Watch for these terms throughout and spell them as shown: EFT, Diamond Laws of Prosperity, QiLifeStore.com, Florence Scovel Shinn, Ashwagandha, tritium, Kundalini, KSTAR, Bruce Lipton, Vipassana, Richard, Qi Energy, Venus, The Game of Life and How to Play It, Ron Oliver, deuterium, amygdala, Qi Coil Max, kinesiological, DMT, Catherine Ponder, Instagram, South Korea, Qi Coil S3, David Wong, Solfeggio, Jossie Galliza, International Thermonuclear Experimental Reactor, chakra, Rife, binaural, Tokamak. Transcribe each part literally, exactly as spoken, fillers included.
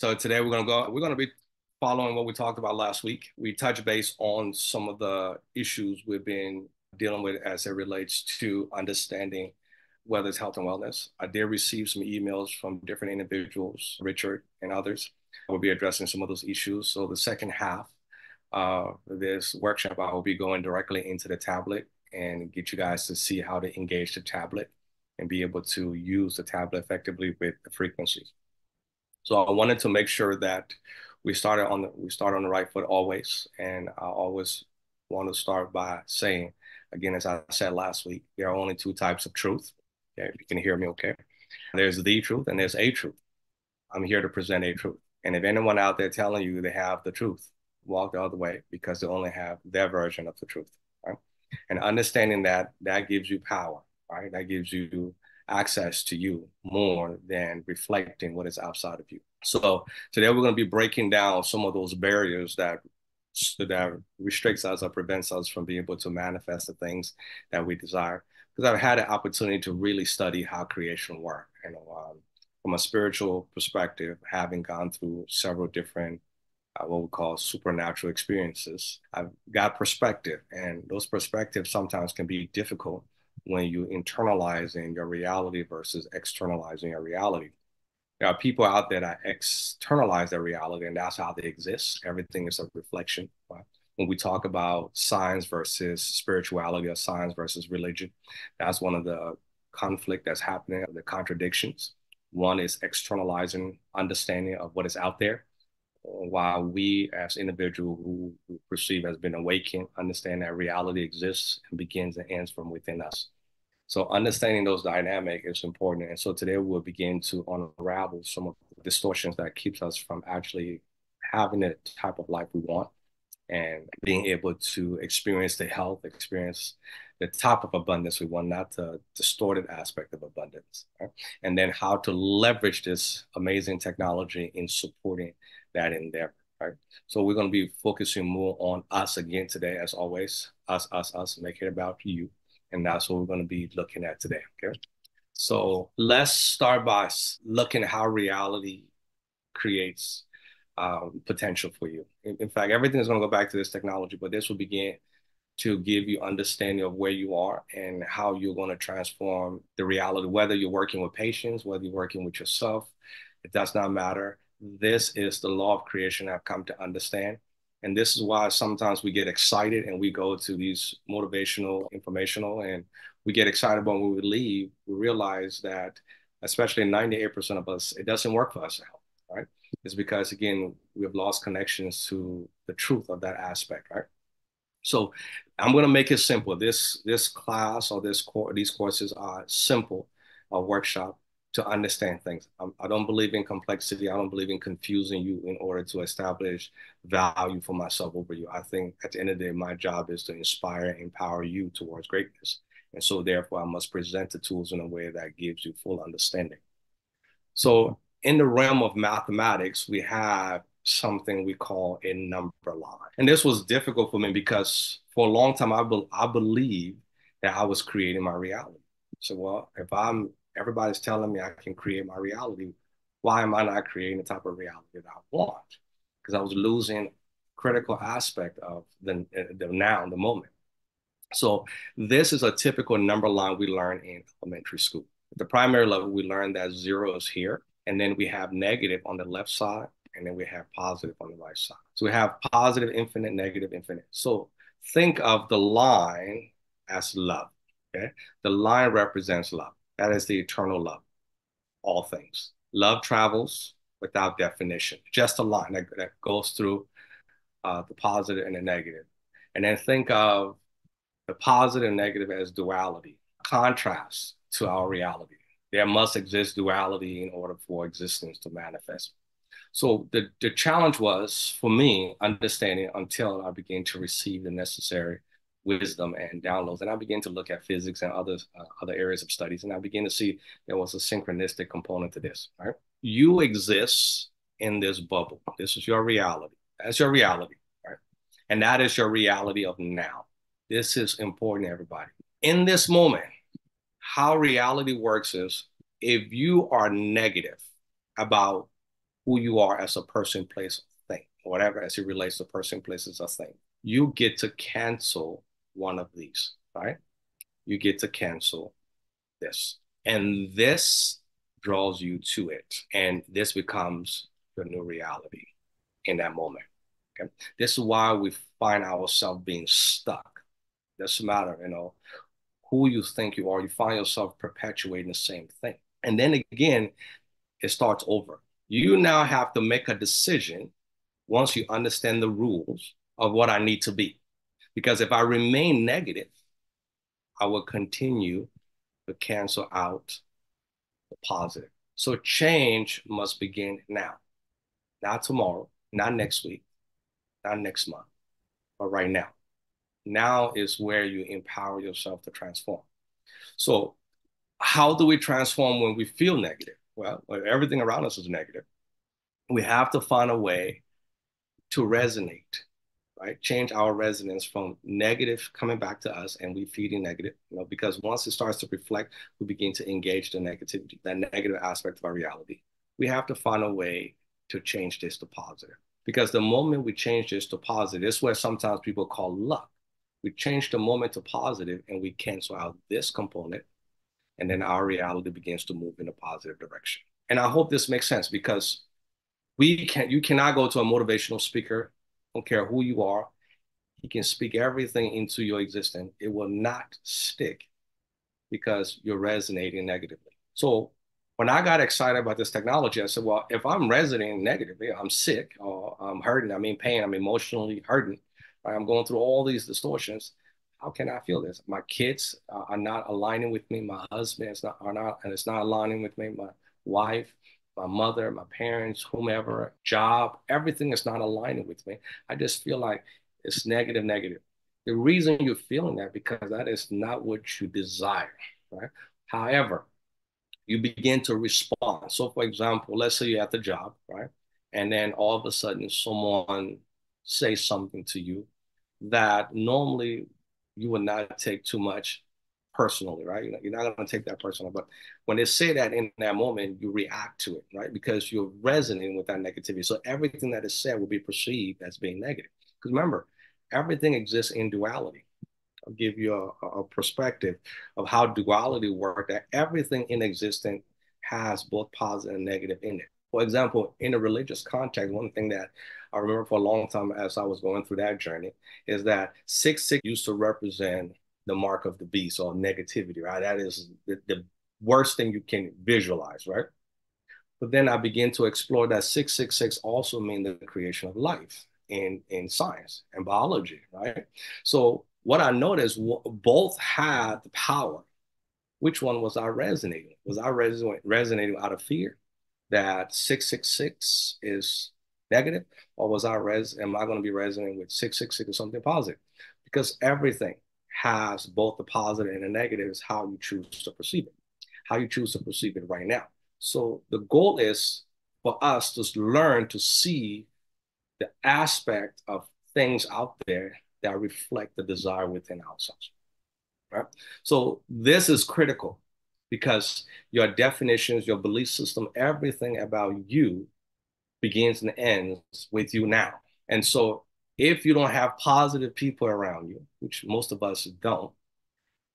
So today we're going to go, we're going to be following what we talked about last week. We touched base on some of the issues we've been dealing with as it relates to understanding whether it's health and wellness. I did receive some emails from different individuals, Richard and others. We'll be addressing some of those issues. So the second half of this workshop, I will be going directly into the tablet and get you guys to see how to engage the tablet and be able to use the tablet effectively with the frequencies. So I wanted to make sure that we started on the, we start on the right foot always. And I always want to start by saying, again, as I said last week, there are only two types of truth. Okay, if you can hear me, okay. There's the truth and there's a truth. I'm here to present a truth. And if anyone out there telling you they have the truth, walk the other way, because they only have their version of the truth, right? And understanding that, that gives you power, right? That gives you access to you more than reflecting what is outside of you. So today we're going to be breaking down some of those barriers that that restricts us or prevents us from being able to manifest the things that we desire. Because I've had an opportunity to really study how creation works. You know, um, from a spiritual perspective, having gone through several different uh, what we call supernatural experiences, I've got perspective, and those perspectives sometimes can be difficult when you internalizing your reality versus externalizing your reality. There are people out there that externalize their reality, and that's how they exist. Everything is a reflection. Right? When we talk about science versus spirituality or science versus religion, that's one of the conflict that's happening, the contradictions. One is externalizing understanding of what is out there, while we as individuals who perceive as being awakened understand that reality exists and begins and ends from within us. So understanding those dynamics is important. And so today we'll begin to unravel some of the distortions that keeps us from actually having the type of life we want and being able to experience the health, experience the type of abundance we want, not the distorted aspect of abundance. Right? And then how to leverage this amazing technology in supporting that endeavor. Right? So we're going to be focusing more on us again today, as always. Us, us, us, make it about you. And that's what we're going to be looking at today, okay? So let's start by looking at how reality creates um, potential for you. In, in fact, everything is going to go back to this technology, but this will begin to give you understanding of where you are and how you're going to transform the reality, whether you're working with patients, whether you're working with yourself. It does not matter. This is the law of creation I've come to understand. And this is why sometimes we get excited and we go to these motivational, informational, and we get excited. But when we leave, we realize that, especially ninety-eight percent of us, it doesn't work for us now, right? It's because, again, we have lost connections to the truth of that aspect, right? So I'm going to make it simple. This, this class or this cor- these courses are simple, a workshop to understand things. I'm, I don't believe in complexity. I don't believe in confusing you in order to establish value for myself over you. I think at the end of the day, my job is to inspire and empower you towards greatness. And so therefore, I must present the tools in a way that gives you full understanding. So in the realm of mathematics, we have something we call a number line. And this was difficult for me because for a long time, I, be I believed that I was creating my reality. So, well, if I'm everybody's telling me I can create my reality, why am I not creating the type of reality that I want? Because I was losing critical aspect of the, the now, the moment. So this is a typical number line we learn in elementary school. At the primary level, we learn that zero is here, and then we have negative on the left side, and then we have positive on the right side. So we have positive, infinite, negative, infinite. So think of the line as love, okay? The line represents love. That is the eternal love, all things. Love travels without definition, just a line that, that goes through uh, the positive and the negative. And then think of the positive and negative as duality, contrast to our reality. There must exist duality in order for existence to manifest. So the, the challenge was, for me, understanding until I began to receive the necessary wisdom and downloads. And I began to look at physics and other, uh, other areas of studies. And I began to see there was a synchronistic component to this, right? You exist in this bubble. This is your reality. That's your reality, right? And that is your reality of now. This is important, everybody. In this moment, how reality works is if you are negative about who you are as a person, place, thing, or whatever, as it relates to person, places, or thing. You get to cancel one of these, right? You get to cancel this. And this draws you to it. And this becomes your new reality in that moment. Okay? This is why we find ourselves being stuck. Doesn't matter, you know, who you think you are, you find yourself perpetuating the same thing. And then again, it starts over. You now have to make a decision once you understand the rules of what I need to be. Because if I remain negative, I will continue to cancel out the positive. So change must begin now. Not tomorrow, not next week, not next month, but right now. Now is where you empower yourself to transform. So how do we transform when we feel negative? Well, everything around us is negative. We have to find a way to resonate, right? Change our resonance from negative coming back to us and we feeding negative, you know, because once it starts to reflect, we begin to engage the negativity, that negative aspect of our reality. We have to find a way to change this to positive, because the moment we change this to positive, this is where sometimes people call luck. We change the moment to positive and we cancel out this component, and then our reality begins to move in a positive direction. And I hope this makes sense, because we can, you cannot go to a motivational speaker, don't care who you are, he can speak everything into your existence. It will not stick because you're resonating negatively. So when I got excited about this technology, I said, well, if I'm resonating negatively, I'm sick or I'm hurting, I'm in pain, I'm emotionally hurting, right? I'm going through all these distortions. How can I feel this? My kids uh, are not aligning with me. My husband is not, are not, and it's not aligning with me. My wife, my mother, my parents, whomever, job, everything is not aligning with me. I just feel like it's negative, negative. The reason you're feeling that, because that is not what you desire, right? However, you begin to respond. So for example, let's say you're at the job, right? And then all of a sudden someone says something to you that normally you will not take too much personally, right? You're not going to take that personally. But when they say that in that moment, you react to it, right? Because you're resonating with that negativity. So everything that is said will be perceived as being negative. Because remember, everything exists in duality. I'll give you a, a perspective of how duality works, that everything in existence has both positive and negative in it. For example, in a religious context, one thing that I remember for a long time as I was going through that journey is that six six used to represent the mark of the beast or negativity, right? That is the, the worst thing you can visualize, right? But then I began to explore that six six six also means the creation of life in, in science and biology, right? So what I noticed, both had the power. Which one was I resonating? Was I resonating, resonating out of fear that six six six is negative, or was I res am I going to be resonating with six six six or something positive? Because everything has both the positive and the negative. Is how you choose to perceive it, how you choose to perceive it right now. So the goal is for us to learn to see the aspect of things out there that reflect the desire within ourselves, right? So this is critical, because your definitions, your belief system, everything about you begins and ends with you now. And so if you don't have positive people around you, which most of us don't,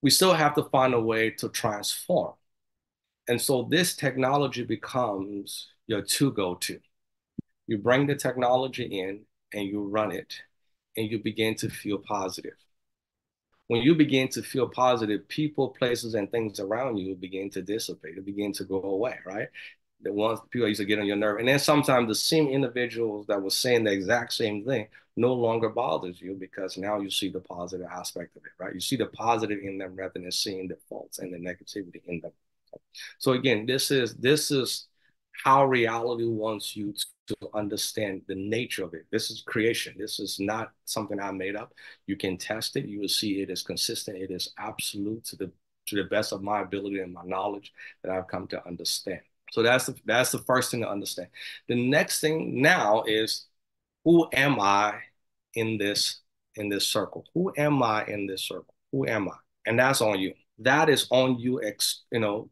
we still have to find a way to transform. And so this technology becomes your to-go-to. You bring the technology in and you run it and you begin to feel positive. When you begin to feel positive, people, places, and things around you begin to dissipate, they begin to go away, right? The ones people used to get on your nerve. And then sometimes the same individuals that were saying the exact same thing no longer bothers you, because now you see the positive aspect of it, right? You see the positive in them rather than seeing the faults and the negativity in them. So again, this is, this is how reality wants you to, to understand the nature of it. This is creation. This is not something I made up. You can test it. You will see it is consistent. It is absolute to the, to the best of my ability and my knowledge that I've come to understand. So that's the, that's the first thing to understand. The next thing now is, who am I in this, in this circle? Who am I in this circle? Who am I? And that's on you. That is on you, ex, you know,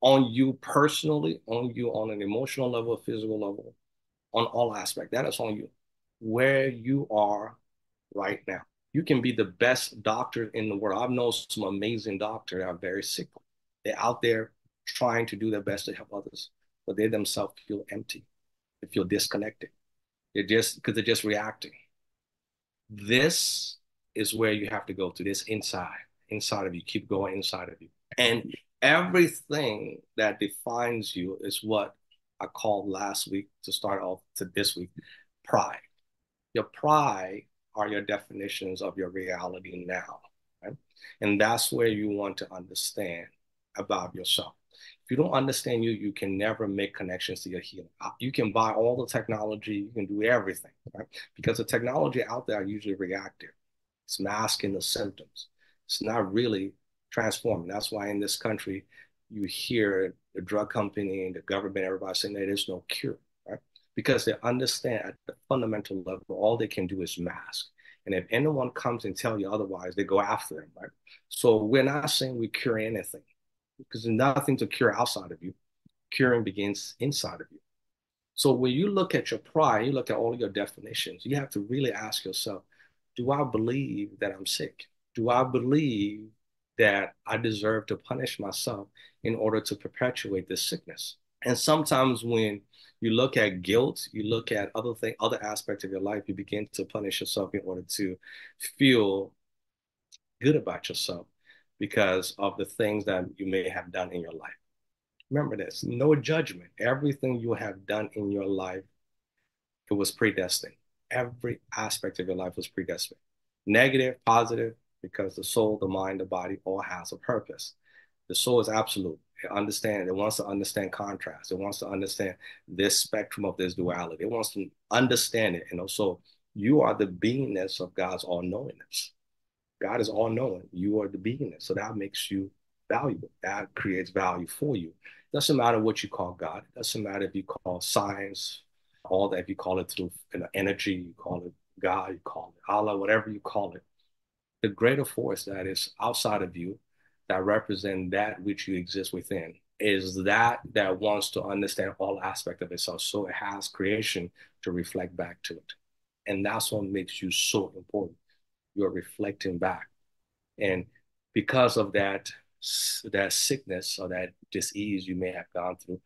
on you personally, on you on an emotional level, physical level, on all aspects. That is on you, where you are right now. You can be the best doctor in the world. I've known some amazing doctors that are very sick. They're out there trying to do their best to help others, but they themselves feel empty. They feel disconnected. They're just, because they're just reacting. This is where you have to go to, this inside, inside of you. Keep going inside of you. And everything that defines you is what I called last week to start off to this week, pride. Your pride are your definitions of your reality now, right? And that's where you want to understand about yourself. If you don't understand you, you can never make connections to your healing. You can buy all the technology, you can do everything, right? Because the technology out there are usually reactive. It's masking the symptoms. It's not really transforming. That's why in this country, you hear the drug company and the government, everybody saying there is no cure, right? Because they understand at the fundamental level, all they can do is mask. And if anyone comes and tells you otherwise, they go after them, right? So we're not saying we cure anything, because there's nothing to cure outside of you. Curing begins inside of you. So when you look at your pride, you look at all your definitions, you have to really ask yourself, do I believe that I'm sick? Do I believe that I deserve to punish myself in order to perpetuate this sickness? And sometimes when you look at guilt, you look at other thing, other aspects of your life, you begin to punish yourself in order to feel good about yourself because of the things that you may have done in your life. Remember this, no judgment. Everything you have done in your life, it was predestined. Every aspect of your life was predestined. Negative, positive, because the soul, the mind, the body, all has a purpose. The soul is absolute. It understands, it wants to understand contrast. It wants to understand this spectrum of this duality. It wants to understand it. And also, you are the beingness of God's all-knowingness. God is all-knowing. You are the beingness. So that makes you valuable. That creates value for you. It doesn't matter what you call God. It doesn't matter if you call science, all that, if you call it through you know, energy, you call it God, you call it Allah, whatever you call it. The greater force that is outside of you that represent that which you exist within is that that wants to understand all aspects of itself. So it has creation to reflect back to it. And that's what makes you so important. You're reflecting back. And because of that, that sickness or that disease you may have gone through,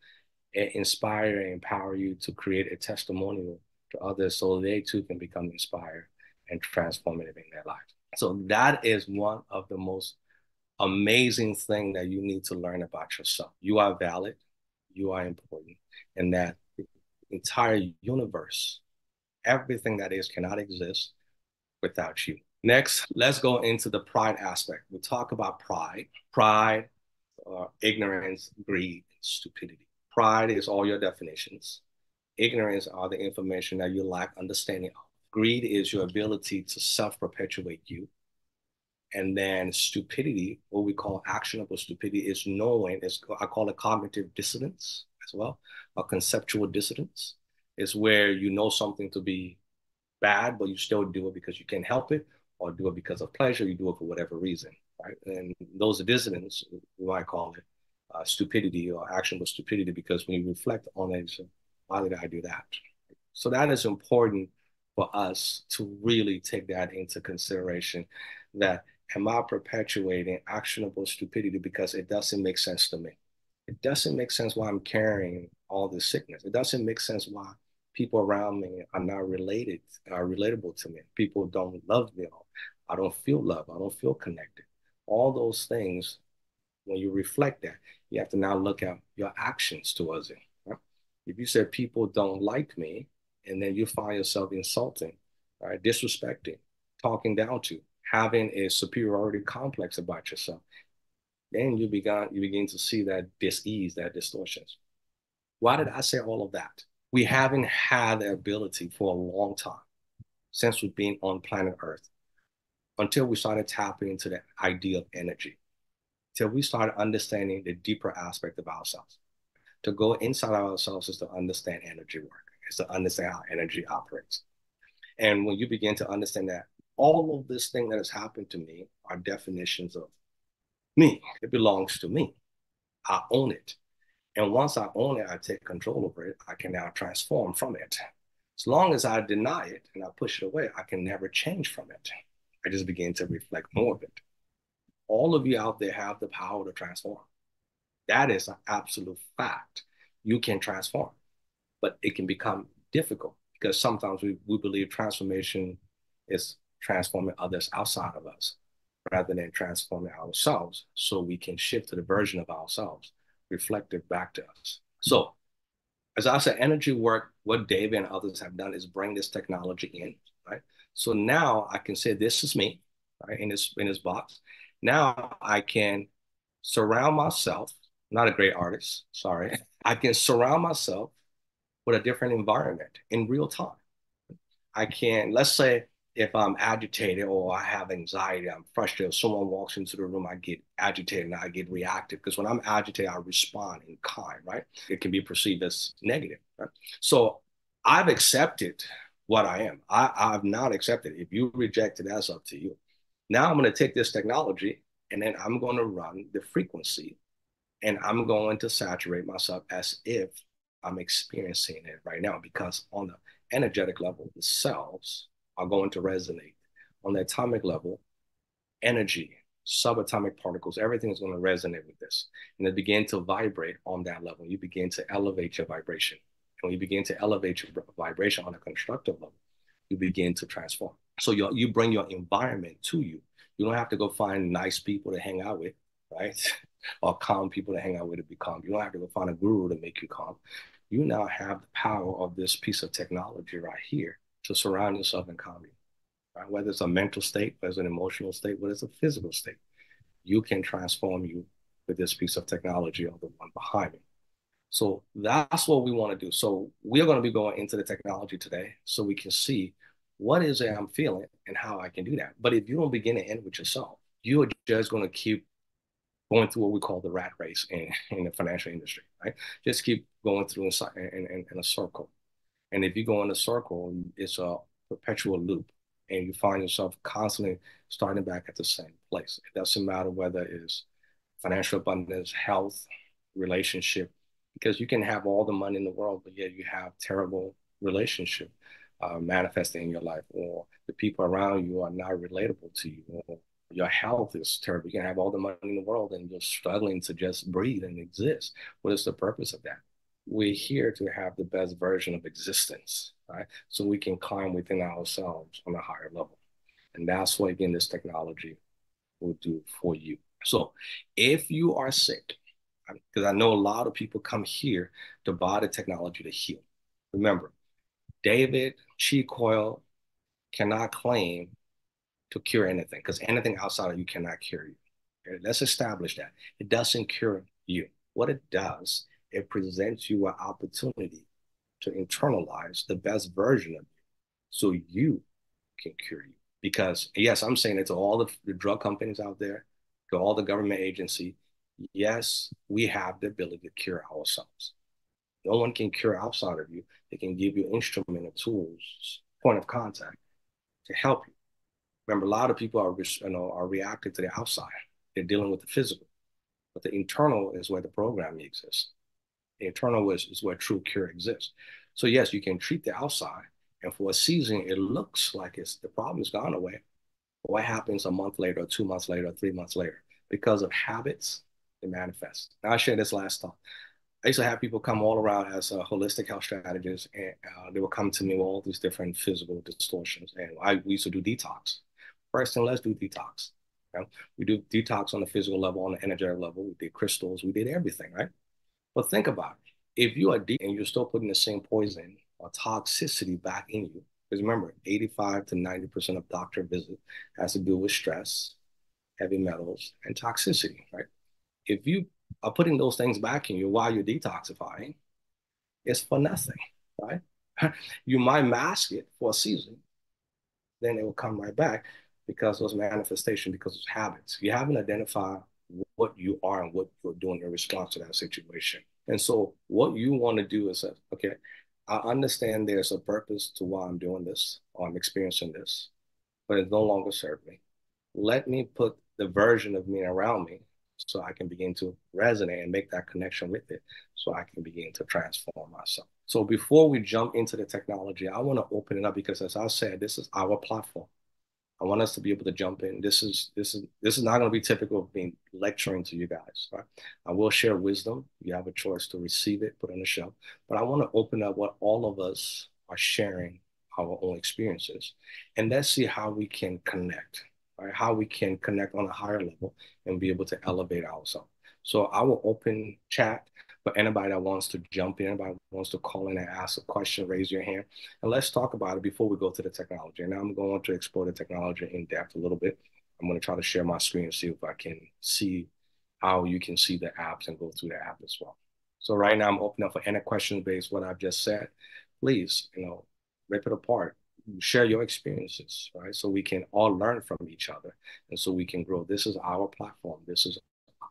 it inspire and empower you to create a testimonial to others so they too can become inspired and transformative in their life. So that is one of the most amazing thing that you need to learn about yourself. You are valid, you are important, and that the entire universe, everything that is cannot exist without you. Next, let's go into the pride aspect. We'll talk about pride. Pride, uh, ignorance, greed, and stupidity. Pride is all your definitions. Ignorance are the information that you lack understanding of. Greed is your ability to self-perpetuate you. And then stupidity, what we call actionable stupidity, is knowing, is, I call it cognitive dissonance as well, or conceptual dissonance. It's where you know something to be bad, but you still do it because you can't help it, or do it because of pleasure, you do it for whatever reason, right? And those dissonance, we might call it uh, stupidity or actionable stupidity, because when you reflect on it, so why did I do that? So that is important for us to really take that into consideration, that am I perpetuating actionable stupidity because it doesn't make sense to me? It doesn't make sense why I'm carrying all this sickness. It doesn't make sense why people around me are not related, are relatable to me. People don't love me. I don't feel loved. I don't feel connected. All those things, when you reflect that, you have to now look at your actions towards it. Right? If you say people don't like me, and then you find yourself insulting, right, disrespecting, talking down to, having a superiority complex about yourself, then you begin, you begin to see that dis-ease, that distortions. Why did I say all of that? We haven't had the ability for a long time, since we've been on planet Earth, until we started tapping into the idea of energy, till we started understanding the deeper aspect of ourselves. To go inside of ourselves is to understand energy work. Is to understand how energy operates. And when you begin to understand that all of this thing that has happened to me are definitions of me. It belongs to me. I own it. And once I own it, I take control over it, I can now transform from it. As long as I deny it and I push it away, I can never change from it. I just begin to reflect more of it. All of you out there have the power to transform. That is an absolute fact. You can transform, but it can become difficult because sometimes we, we believe transformation is transforming others outside of us rather than transforming ourselves so we can shift to the version of ourselves reflected back to us. So as I said, energy work, what David and others have done is bring this technology in, right? So now I can say, this is me, right, in this, in this box. Now I can surround myself, not a great artist, sorry. I can surround myself with a different environment in real time. I can, let's say if I'm agitated or I have anxiety, I'm frustrated, someone walks into the room, I get agitated and I get reactive because when I'm agitated, I respond in kind, right? It can be perceived as negative, right? So I've accepted what I am. I, I've not accepted it. If you reject it, that's up to you. Now I'm going to take this technology and then I'm going to run the frequency and I'm going to saturate myself as if I'm experiencing it right now, because on the energetic level, the cells are going to resonate. On the atomic level, energy, subatomic particles, everything is going to resonate with this. And they begin to vibrate on that level. You begin to elevate your vibration. And when you begin to elevate your vibration on a constructive level, you begin to transform. So you you bring your environment to you. You don't have to go find nice people to hang out with, right? Or calm people to hang out with to be calm. You don't have to go find a guru to make you calm. You now have the power of this piece of technology right here to surround yourself and calm you. Right? Whether it's a mental state, whether it's an emotional state, whether it's a physical state, you can transform you with this piece of technology or the one behind me. So that's what we want to do. So we're going to be going into the technology today so we can see what is it I'm feeling and how I can do that. But if you don't begin and end with yourself, you are just going to keep going through what we call the rat race in, in the financial industry, right? Just keep going through in, in, in, in a circle. And if you go in a circle, it's a perpetual loop and you find yourself constantly starting back at the same place. It doesn't matter whether it's financial abundance, health, relationship, because you can have all the money in the world, but yet you have terrible relationship uh, manifesting in your life, or the people around you are not relatable to you, or your health is terrible. You can have all the money in the world and you're struggling to just breathe and exist. What is the purpose of that? We're here to have the best version of existence, right? So we can climb within ourselves on a higher level. And that's what, again, this technology will do for you. So if you are sick, because I know a lot of people come here to buy the technology to heal. Remember, David, Qi Coil cannot claim to cure anything, because anything outside of you cannot cure you. Okay? Let's establish that. It doesn't cure you. What it does, it presents you an opportunity to internalize the best version of you so you can cure you. Because, yes, I'm saying it to all the, the drug companies out there, to all the government agency. Yes, we have the ability to cure ourselves. No one can cure outside of you. They can give you instrument or tools, point of contact to help you. Remember, a lot of people are, you know, are reactive to the outside. They're dealing with the physical. But the internal is where the programming exists. The internal is, is where true cure exists. So yes, you can treat the outside. And for a season, it looks like it's, the problem has gone away. But what happens a month later, or two months later, or three months later? Because of habits, it manifests. Now, I shared this last time. I used to have people come all around as uh, holistic health strategists, and uh, they would come to me with all these different physical distortions. And I, we used to do detox. First thing, let's do detox. Okay? We do detox on the physical level, on the energetic level. We did crystals. We did everything, right? But think about it. If you are deep and you're still putting the same poison or toxicity back in you, because remember, eighty-five to ninety percent of doctor visits has to do with stress, heavy metals, and toxicity, right? If you are putting those things back in you while you're detoxifying, it's for nothing, right? You might mask it for a season, then it will come right back because of manifestation, because of habits. You haven't identified what you are and what you're doing in response to that situation. And so what you want to do is say, okay, I understand there's a purpose to why I'm doing this, or I'm experiencing this, but it no longer serves me. Let me put the version of me around me so I can begin to resonate and make that connection with it, so I can begin to transform myself. So before we jump into the technology, I want to open it up, because as I said, this is our platform. I want us to be able to jump in. This is this is this is not going to be typical of being lecturing to you guys. Right? I will share wisdom. You have a choice to receive it, put on the shelf. But I want to open up what all of us are sharing, our own experiences, and let's see how we can connect. Right? How we can connect on a higher level and be able to elevate ourselves. So I will open chat for anybody that wants to jump in, anybody wants to call in and ask a question, raise your hand, and let's talk about it before we go to the technology. And I'm going to explore the technology in depth a little bit. I'm going to try to share my screen and see if I can see how you can see the apps and go through the app as well. So right now I'm opening up for any questions based on what I've just said. Please, you know, rip it apart. Share your experiences, right? So we can all learn from each other, and so we can grow. This is our platform. This is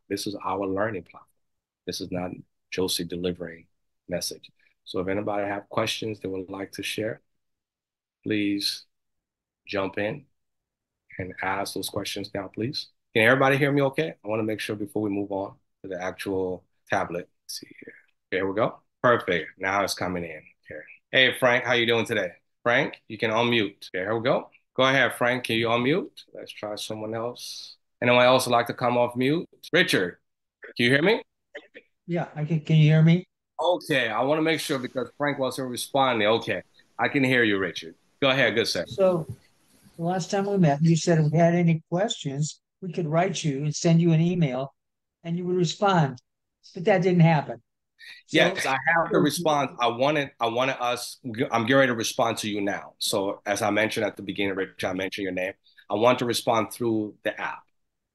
this is our learning platform. This is not Jossie delivering message. So if anybody have questions they would like to share, please jump in and ask those questions now, please. Can everybody hear me okay? I want to make sure before we move on to the actual tablet. Let's see here. Here we go. Perfect. Now it's coming in. Okay. Hey, Frank, how you doing today? Frank, you can unmute. Okay, here we go. Go ahead, Frank. Can you unmute? Let's try someone else. Anyone else would like to come off mute? Richard, can you hear me? Yeah, I can. Can you hear me? Okay, I want to make sure because Frank wasn't responding. Okay, I can hear you, Richard. Go ahead. Good sir. So the last time we met, you said if we had any questions, we could write you and send you an email, and you would respond. But that didn't happen. Yes, I have to respond. I wanted, I wanted us, I'm getting ready to respond to you now. So as I mentioned at the beginning, Rich, I mentioned your name. I want to respond through the app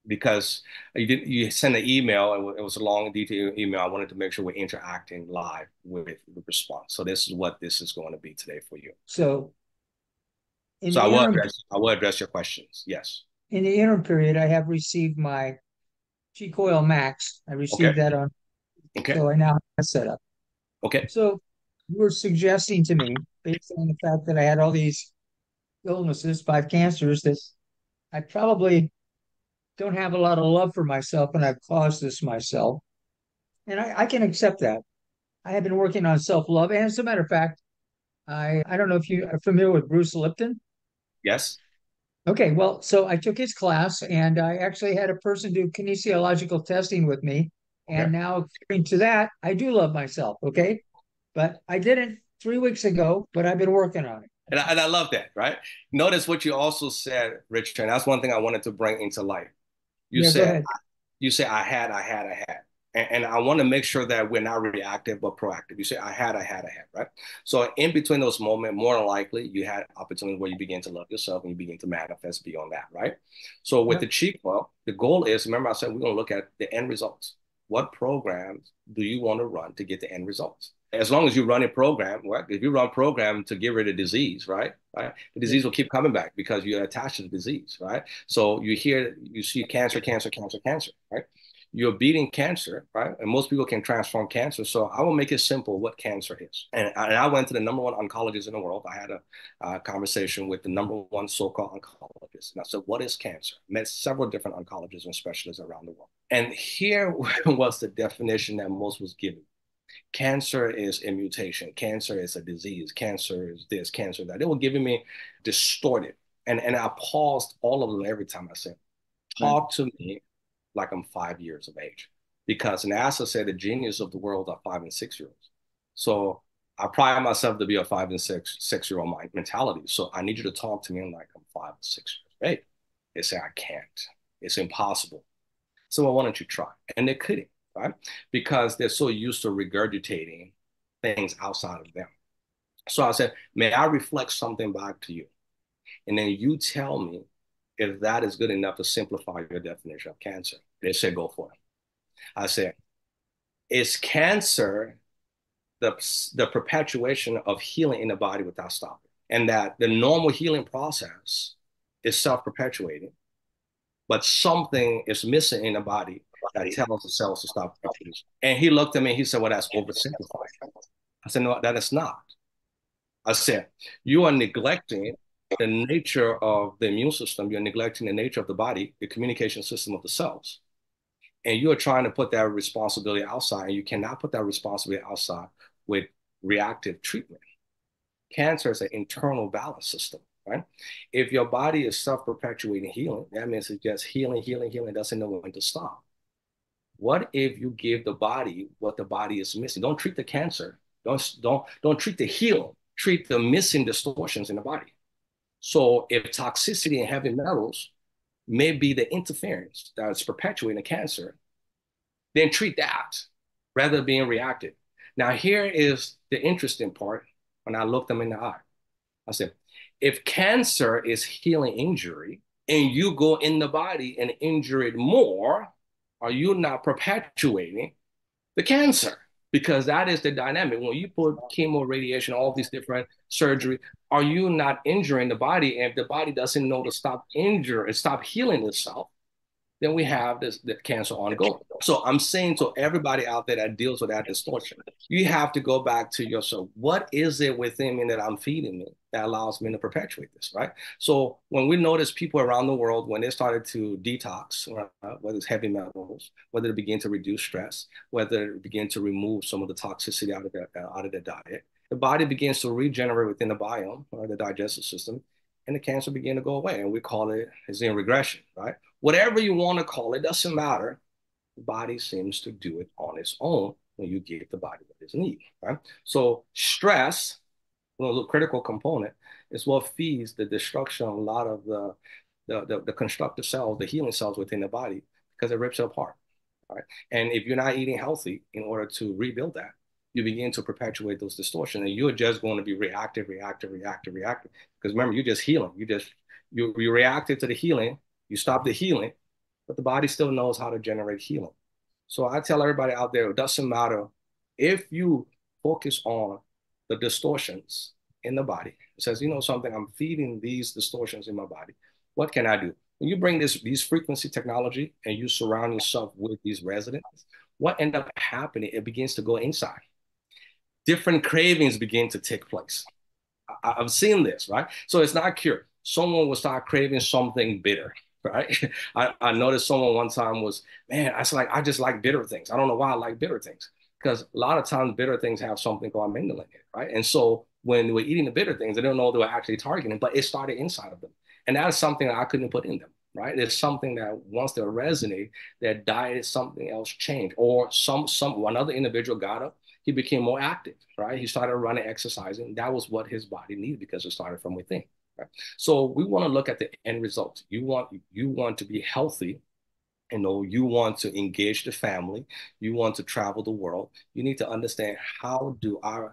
because you didn't, you sent an email. It was, it was a long, detailed email. I wanted to make sure we're interacting live with the response. So this is what this is going to be today for you. So, so I will address, I will address your questions. Yes. In the interim period, I have received my Qi Coil Max. I received okay. that on Okay. So I now have that set up. Okay. So you were suggesting to me, based on the fact that I had all these illnesses, five cancers, that I probably don't have a lot of love for myself, and I've caused this myself. And I, I can accept that. I have been working on self-love. And as a matter of fact, I, I don't know if you are familiar with Bruce Lipton. Yes. Okay. Well, so I took his class, and I actually had a person do kinesiological testing with me. And okay. now, according to that, I do love myself, okay? But I did it three weeks ago, but I've been working on it. And I, and I love that, right? Notice what you also said, Richard, and that's one thing I wanted to bring into light. You yeah, said, I, you say, I had, I had, I had. And, and I want to make sure that we're not reactive, but proactive. You say, I had, I had, I had, right? So in between those moments, more than likely, you had opportunities where you begin to love yourself and you begin to manifest beyond that, right? So with yeah. the Qi Coil, the goal is, remember I said, we're going to look at the end results. What programs do you want to run to get the end results? As long as you run a program, right? If you run a program to get rid of disease, right? Right? The disease will keep coming back because you're attached to the disease, right? So you hear, you see cancer, cancer, cancer, cancer, right? You're beating cancer, right? And most people can transform cancer. So I will make it simple what cancer is. And, and I went to the number one oncologist in the world. I had a uh, conversation with the number one so-called oncologist. And I said, what is cancer? I met several different oncologists and specialists around the world. And here was the definition that most was given. Cancer is a mutation. Cancer is a disease. Cancer is this, cancer that. They were giving me distorted. And, and I paused all of them every time I said, talk to me like I'm five years of age. Because NASA said the genius of the world are five and six year olds. So I pride myself to be a five and six, six year old mentality. So I need you to talk to me like I'm five and six years old. Hey, they say, I can't, it's impossible. So well, why don't you try? And they couldn't, right? Because they're so used to regurgitating things outside of them. So I said, may I reflect something back to you? And then you tell me if that is good enough to simplify your definition of cancer. They said, go for it. I said, is cancer the, the perpetuation of healing in the body without stopping? And that the normal healing process is self-perpetuating, but something is missing in the body that tells the cells to stop perpetuating. And he looked at me, he said, well, that's oversimplified. I said, no, that is not. I said, you are neglecting the nature of the immune system, you're neglecting the nature of the body, the communication system of the cells. And you are trying to put that responsibility outside, and you cannot put that responsibility outside with reactive treatment. Cancer is an internal balance system, right? If your body is self-perpetuating healing, that means it's just healing, healing, healing, doesn't know when to stop. What if you give the body what the body is missing? Don't treat the cancer. Don't, don't, don't treat the healing. Treat the missing distortions in the body. So if toxicity and heavy metals may be the interference that's perpetuating the cancer, then treat that rather than being reactive. Now, here is the interesting part when I looked them in the eye. I said, if cancer is healing injury and you go in the body and injure it more, are you not perpetuating the cancer? Because that is the dynamic. When you put chemo, radiation, all these different surgery, are you not injuring the body? And if the body doesn't know to stop injuring, stop healing itself, then we have this the cancer ongoing. So I'm saying to everybody out there that deals with that distortion, you have to go back to yourself. What is it within me that I'm feeding me that allows me to perpetuate this, right? So when we notice people around the world, when they started to detox, right, whether it's heavy metals, whether they begin to reduce stress, whether they begin to remove some of the toxicity out of their, uh, out of their diet, the body begins to regenerate within the biome or the digestive system, and the cancer began to go away. And we call it, it's in regression, right? Whatever you want to call it, doesn't matter. The body seems to do it on its own when you give the body what it needs, right? So stress, one of the critical component, is what feeds the destruction of a lot of the, the, the, the constructive cells, the healing cells within the body, because it rips it apart, right? And if you're not eating healthy in order to rebuild that, you begin to perpetuate those distortions, and you're just going to be reactive, reactive, reactive, reactive. Because remember, you're just healing. You just you you reacted to the healing. You stop the healing, but the body still knows how to generate healing. So I tell everybody out there, it doesn't matter if you focus on the distortions in the body. It says, you know something, I'm feeding these distortions in my body. What can I do? When you bring this these frequency technology and you surround yourself with these resonances, what ends up happening? It begins to go inside. Different cravings begin to take place. I, I've seen this, right? So it's not cured. Someone will start craving something bitter, right? I, I noticed someone one time was, man, I was like, I just like bitter things. I don't know why I like bitter things. Because a lot of times bitter things have something called amygdala in it, right? And so when they were eating the bitter things, they don't know they were actually targeting, but it started inside of them. And that is something that I couldn't put in them, right? It's something that once they resonate, their diet is something else changed. Or some, some one other individual got up, he became more active, right? He started running, exercising. That was what his body needed because it started from within, right? So we want to look at the end result. You want, you want to be healthy. You know, you want to engage the family. You want to travel the world. You need to understand how do I,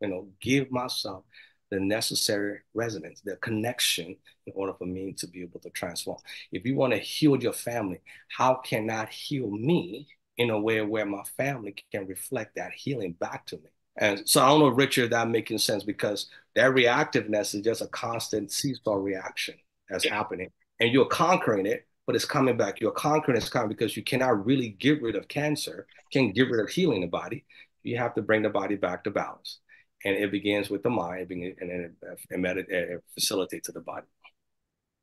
you know, give myself the necessary resonance, the connection in order for me to be able to transform. If you want to heal your family, how can I heal me in a way where my family can reflect that healing back to me? And so I don't know, Richard, that making sense, because that reactiveness is just a constant seesaw reaction that's yeah. happening. And you're conquering it, but it's coming back. You're conquering it's coming because you cannot really get rid of cancer, can't get rid of healing the body. You have to bring the body back to balance. And it begins with the mind, and then it, it facilitates to the body.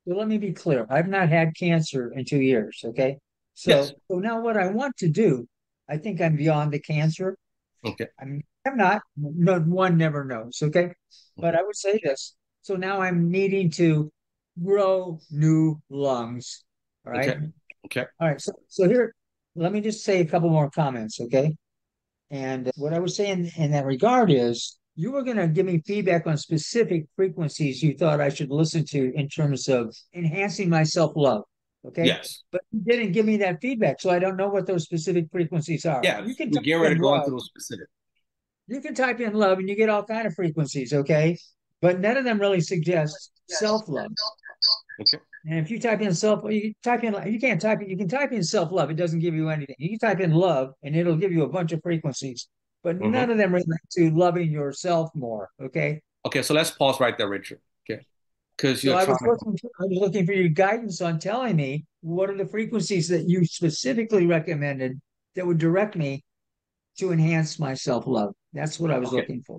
Well, let me be clear. I've not had cancer in two years, okay? So, yes. So now what I want to do, I think I'm beyond the cancer. Okay. I'm, I'm not, no, one never knows, okay? But I would say this. So now I'm needing to grow new lungs, all right? Okay. Okay. All right, so, so here, let me just say a couple more comments, okay? And what I was saying in that regard is, you were going to give me feedback on specific frequencies you thought I should listen to in terms of enhancing my self-love. Okay. Yes. But you didn't give me that feedback, so I don't know what those specific frequencies are. Yeah. You can get ready to go into those specific. You can type in love, and you get all kind of frequencies. Okay. But none of them really suggest yes. self love. Okay. And if you type in self, you type in. You can't type it. You can type in self love. It doesn't give you anything. You can type in love, and it'll give you a bunch of frequencies. But mm-hmm. none of them relate to loving yourself more. Okay. Okay. So let's pause right there, Richard. Okay. Because you're so I, was looking for, I was looking for your guidance on telling me what are the frequencies that you specifically recommended that would direct me to enhance my self-love. That's what I was okay. looking for.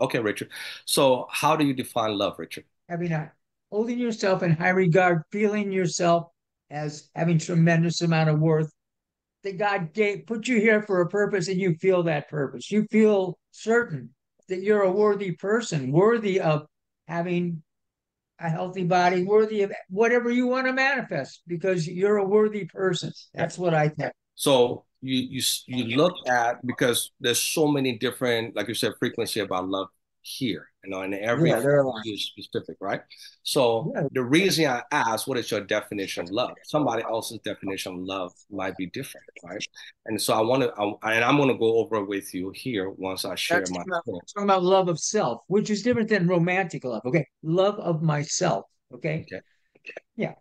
Okay, Richard. So how do you define love, Richard? I mean, uh, holding yourself in high regard, feeling yourself as having tremendous amount of worth, that God gave, put you here for a purpose, and you feel that purpose. You feel certain that you're a worthy person, worthy of having a healthy body, worthy of whatever you want to manifest, because you're a worthy person. That's what I think. So you you you look at, because there's so many different, like you said, frequency about love here, you know, and every yeah, is specific, right? So yeah. The reason I asked, what is your definition of love? Somebody else's definition of love might be different, right? And so I want to, and I'm going to go over with you here once I share That's my about, talking about love of self, which is different than romantic love. Okay, love of myself. Okay, okay, yeah,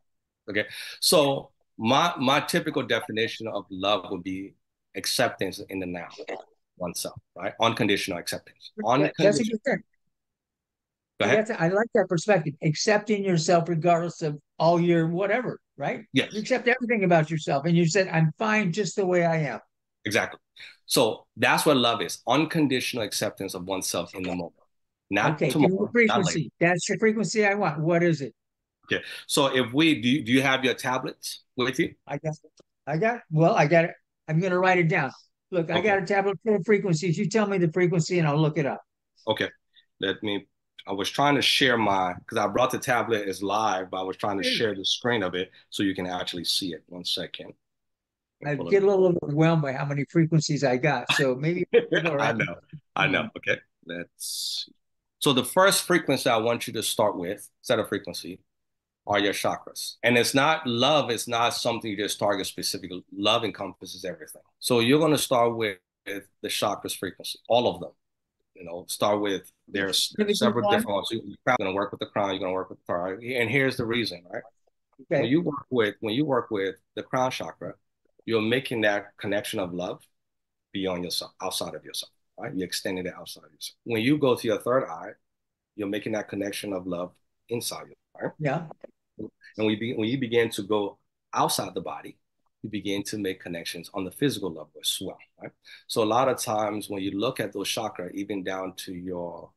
okay. So my my typical definition of love would be acceptance in the now. Oneself, right? Unconditional acceptance. Unconditional. That's Go ahead. That's, I like that perspective. Accepting yourself regardless of all your whatever, right? Yes. You accept everything about yourself, and you said, I'm fine just the way I am. Exactly. So that's what love is. Unconditional acceptance of oneself in the moment. Not okay, tomorrow. Frequency. Not that's your frequency I want. What is it? Okay. So if we, do you, do you have your tablets with you? I got it. I got it. Well, I got it. I'm going to write it down. Look, okay. I got a tablet full of frequencies. You tell me the frequency and I'll look it up. Okay. Let me, I was trying to share my, because I brought the tablet as live, but I was trying to share the screen of it so you can actually see it. One second. I get a little overwhelmed by how many frequencies I got. So maybe. I know. I know. Okay. Let's. So the first frequency I want you to start with, set of frequency, are your chakras. And it's not love, it's not something you just target specifically. Love encompasses everything. So you're going to start with, with the chakras frequency, all of them. You know, start with, there's, there's several different ones. You're going to work with the crown, you're going to work with the throat. And here's the reason, right? Okay. When you work with, when you work with the crown chakra, you're making that connection of love beyond yourself, outside of yourself, right? You're extending it outside of yourself. When you go to your third eye, you're making that connection of love inside yourself, right? Yeah. And we be, when you begin to go outside the body, you begin to make connections on the physical level as well, right? So a lot of times when you look at those chakras, even down to your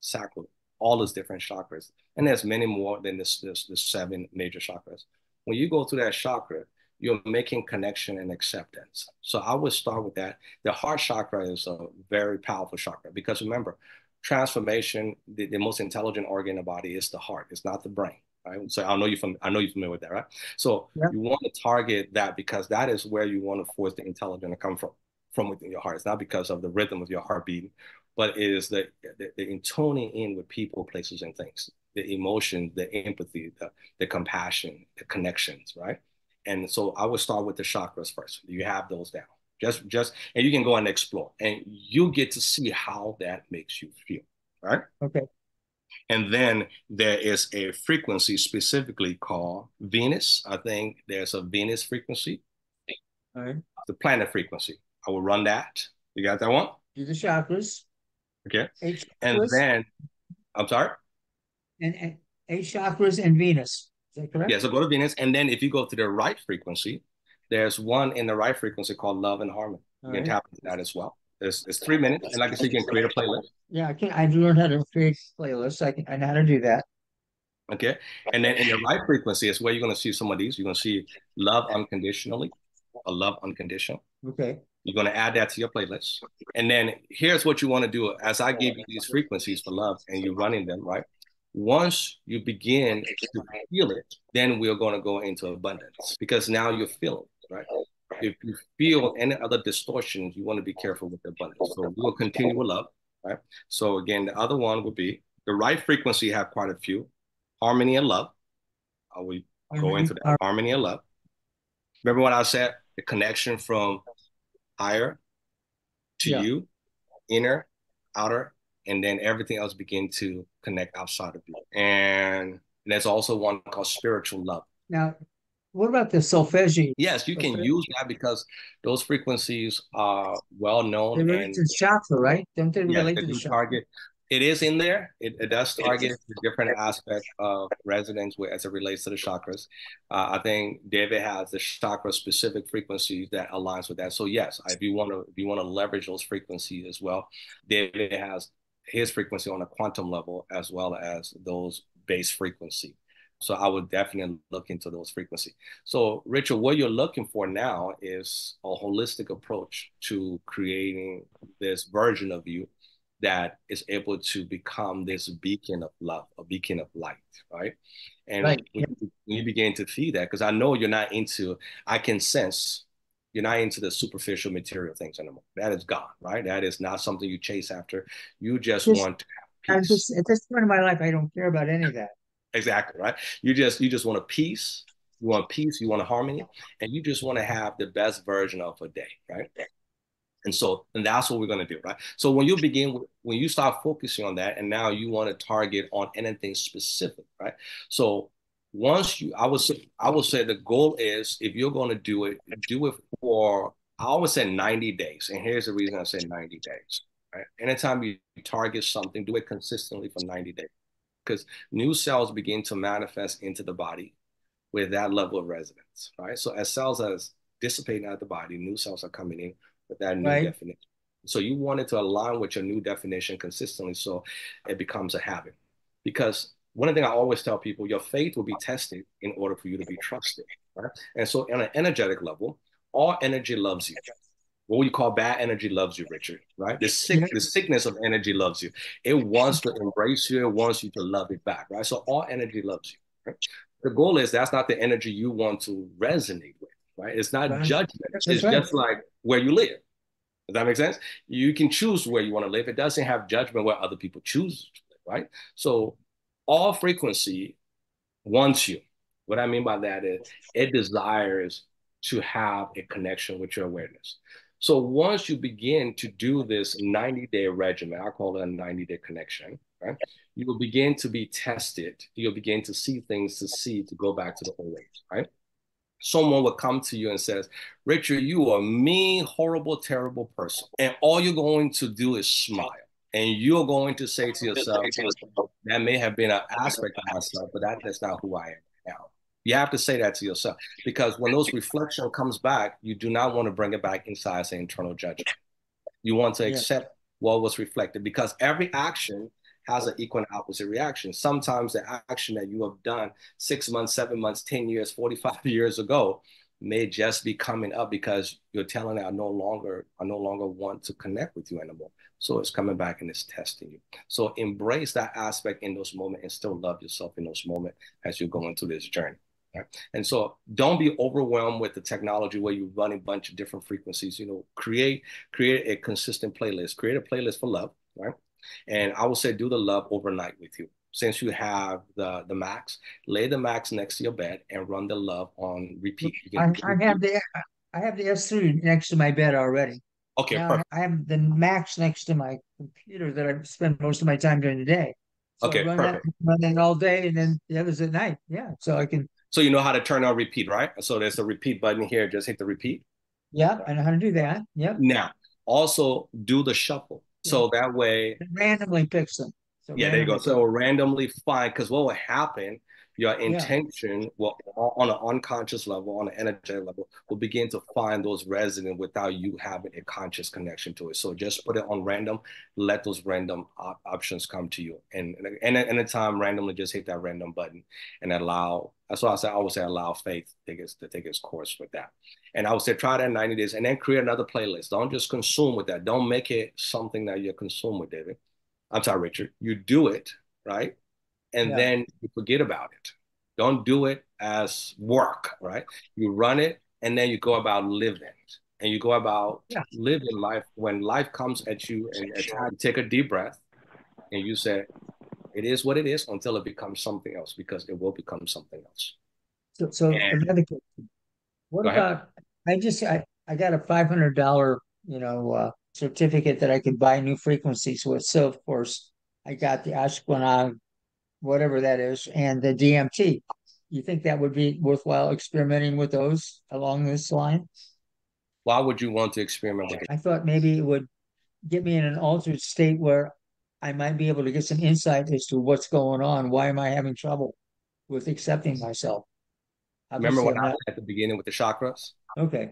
sacral, all those different chakras, and there's many more than this, this, this seven major chakras. When you go through that chakra, you're making connection and acceptance. So I would start with that. The heart chakra is a very powerful chakra because remember, transformation, the, the most intelligent organ in the body is the heart. It's not the brain. Right? So I know you're from, I know you're familiar with that, right? So yeah. You want to target that because that is where you want to force the intelligence to come from, from within your heart. It's not because of the rhythm of your heart beating, but it is the, the, the tuning in with people, places, and things, the emotion, the empathy, the, the compassion, the connections, right? And so I would start with the chakras first. You have those down. Just, just, and you can go and explore, and you get to see how that makes you feel, right? Okay. And then there is a frequency specifically called Venus. I think there's a Venus frequency. All right. The planet frequency. I will run that. You got that one? Do the chakras. Okay. Eight chakras. And then, I'm sorry? And, and eight chakras and Venus. Is that correct? Yeah, so go to Venus. And then if you go to the right frequency, there's one in the right frequency called Love and Harmony. All you right. can tap into that as well. It's, it's three minutes, and like I said, you can create a playlist. Yeah, I can. I learned how to create playlists. I can. I know how to do that. Okay, and then in the right frequency is where you're going to see some of these. You're going to see love unconditionally, or love unconditional. Okay. You're going to add that to your playlist, and then here's what you want to do. As I give you these frequencies for love, and you're running them right. Once you begin to feel it, then we're going to go into abundance because now you feel it, right? If you feel any other distortions, you want to be careful with the abundance. So we will continue with love, right? So again, the other one would be the right frequency. Have quite a few, harmony and love. I will go into that harmony and love. Remember what I said? The connection from higher to yeah. you, inner, outer, and then everything else begin to connect outside of you. And there's also one called spiritual love. Now. What about the solfeggio? Yes, you solfeggio. Can use that because those frequencies are well known. They relate to the chakra, right? Don't they relate yeah, to the chakra? Target, it is in there. It, it does target the different aspects of resonance as it relates to the chakras. Uh, I think David has the chakra-specific frequencies that aligns with that. So yes, if you want to, if you want to leverage those frequencies as well, David has his frequency on a quantum level as well as those base frequency. So I would definitely look into those frequencies. So Richard, what you're looking for now is a holistic approach to creating this version of you that is able to become this beacon of love, a beacon of light, right? And right. When you, when you begin to see that, because I know you're not into, I can sense you're not into the superficial material things anymore. That is gone, right? That is not something you chase after. You just, just want to have peace. Just, at this point in my life, I don't care about any of that. Exactly, right? You just you just want a peace. You want peace. You want a harmony, and you just want to have the best version of a day, right? And so, and that's what we're going to do, right? So when you begin, with, when you start focusing on that, and now you want to target on anything specific, right? So once you, I would say, I would say the goal is if you're going to do it, do it for, I always say ninety days, and here's the reason I say ninety days, right? Anytime you target something, do it consistently for ninety days. Because new cells begin to manifest into the body with that level of resonance, right? So as cells are dissipating out of the body, new cells are coming in with that new right. definition. So you want it to align with your new definition consistently so it becomes a habit. Because one thing I always tell people, your faith will be tested in order for you to be trusted, right? And so on an energetic level, all energy loves you. What we call bad energy loves you, Richard, right? The sick, the sickness of energy loves you. It wants to embrace you. It wants you to love it back, right? So all energy loves you, right? The goal is that's not the energy you want to resonate with, right? It's not right. judgment. That's it's right. just like where you live. Does that make sense? You can choose where you want to live. It doesn't have judgment where other people choose to live, right? So all frequency wants you. What I mean by that is it desires to have a connection with your awareness. So once you begin to do this ninety-day regimen, I call it a ninety-day connection, right? You will begin to be tested. You'll begin to see things to see to go back to the old ways, right? Someone will come to you and says, Richard, you are a mean, horrible, terrible person. And all you're going to do is smile. And you're going to say to yourself, that may have been an aspect of myself, but that, that's not who I am now. You have to say that to yourself, because when those reflection comes back, you do not want to bring it back inside as an internal judgment. You want to accept yeah. what was reflected, because every action has an equal and opposite reaction. Sometimes the action that you have done six months, seven months, ten years, forty-five years ago may just be coming up because you're telling it, I no longer, I no longer want to connect with you anymore. So it's coming back and it's testing you. So embrace that aspect in those moments and still love yourself in those moments as you're going through this journey. Right. And so don't be overwhelmed with the technology where you run a bunch of different frequencies. You know, create create a consistent playlist. Create a playlist for love, right? And I would say do the love overnight with you. Since you have the, the max, lay the max next to your bed and run the love on repeat. I, I have the I have the S three next to my bed already. Okay, now perfect. I have the max next to my computer that I spend most of my time during the day. So okay, run perfect. That, run that all day and then the others at night. Yeah, so I can. So you know how to turn on repeat, right? So there's a repeat button here. Just hit the repeat. Yeah, I know how to do that. Yep. Now, also do the shuffle. Yeah. So that way. It randomly picks them. So yeah, there you go. So it'll randomly find, because what will happen, your intention yeah. will, on an unconscious level, on an energetic level, will begin to find those resonant without you having a conscious connection to it. So just put it on random, let those random op options come to you. And, and, and at any time, randomly just hit that random button and allow, that's why I, say, I always say allow faith to take, its, to take its course with that. And I would say try that in ninety days and then create another playlist. Don't just consume with that. Don't make it something that you're consumed with, David. I'm sorry, Richard. You do it, right? And yeah. then you forget about it. Don't do it as work, right? You run it, and then you go about living. And you go about yeah. living life. When life comes at you, and at time, you take a deep breath, and you say, it is what it is until it becomes something else, because it will become something else. So, so and, another question. What about, ahead. I just, I, I got a five hundred dollar, you know, uh, certificate that I can buy new frequencies with. So, of course, I got the Ashwagandha, whatever that is, and the D M T. You think that would be worthwhile experimenting with those along this line? Why would you want to experiment with it? I thought maybe it would get me in an altered state where I might be able to get some insight as to what's going on. Why am I having trouble with accepting myself? Obviously, remember what I said at the beginning with the chakras? Okay.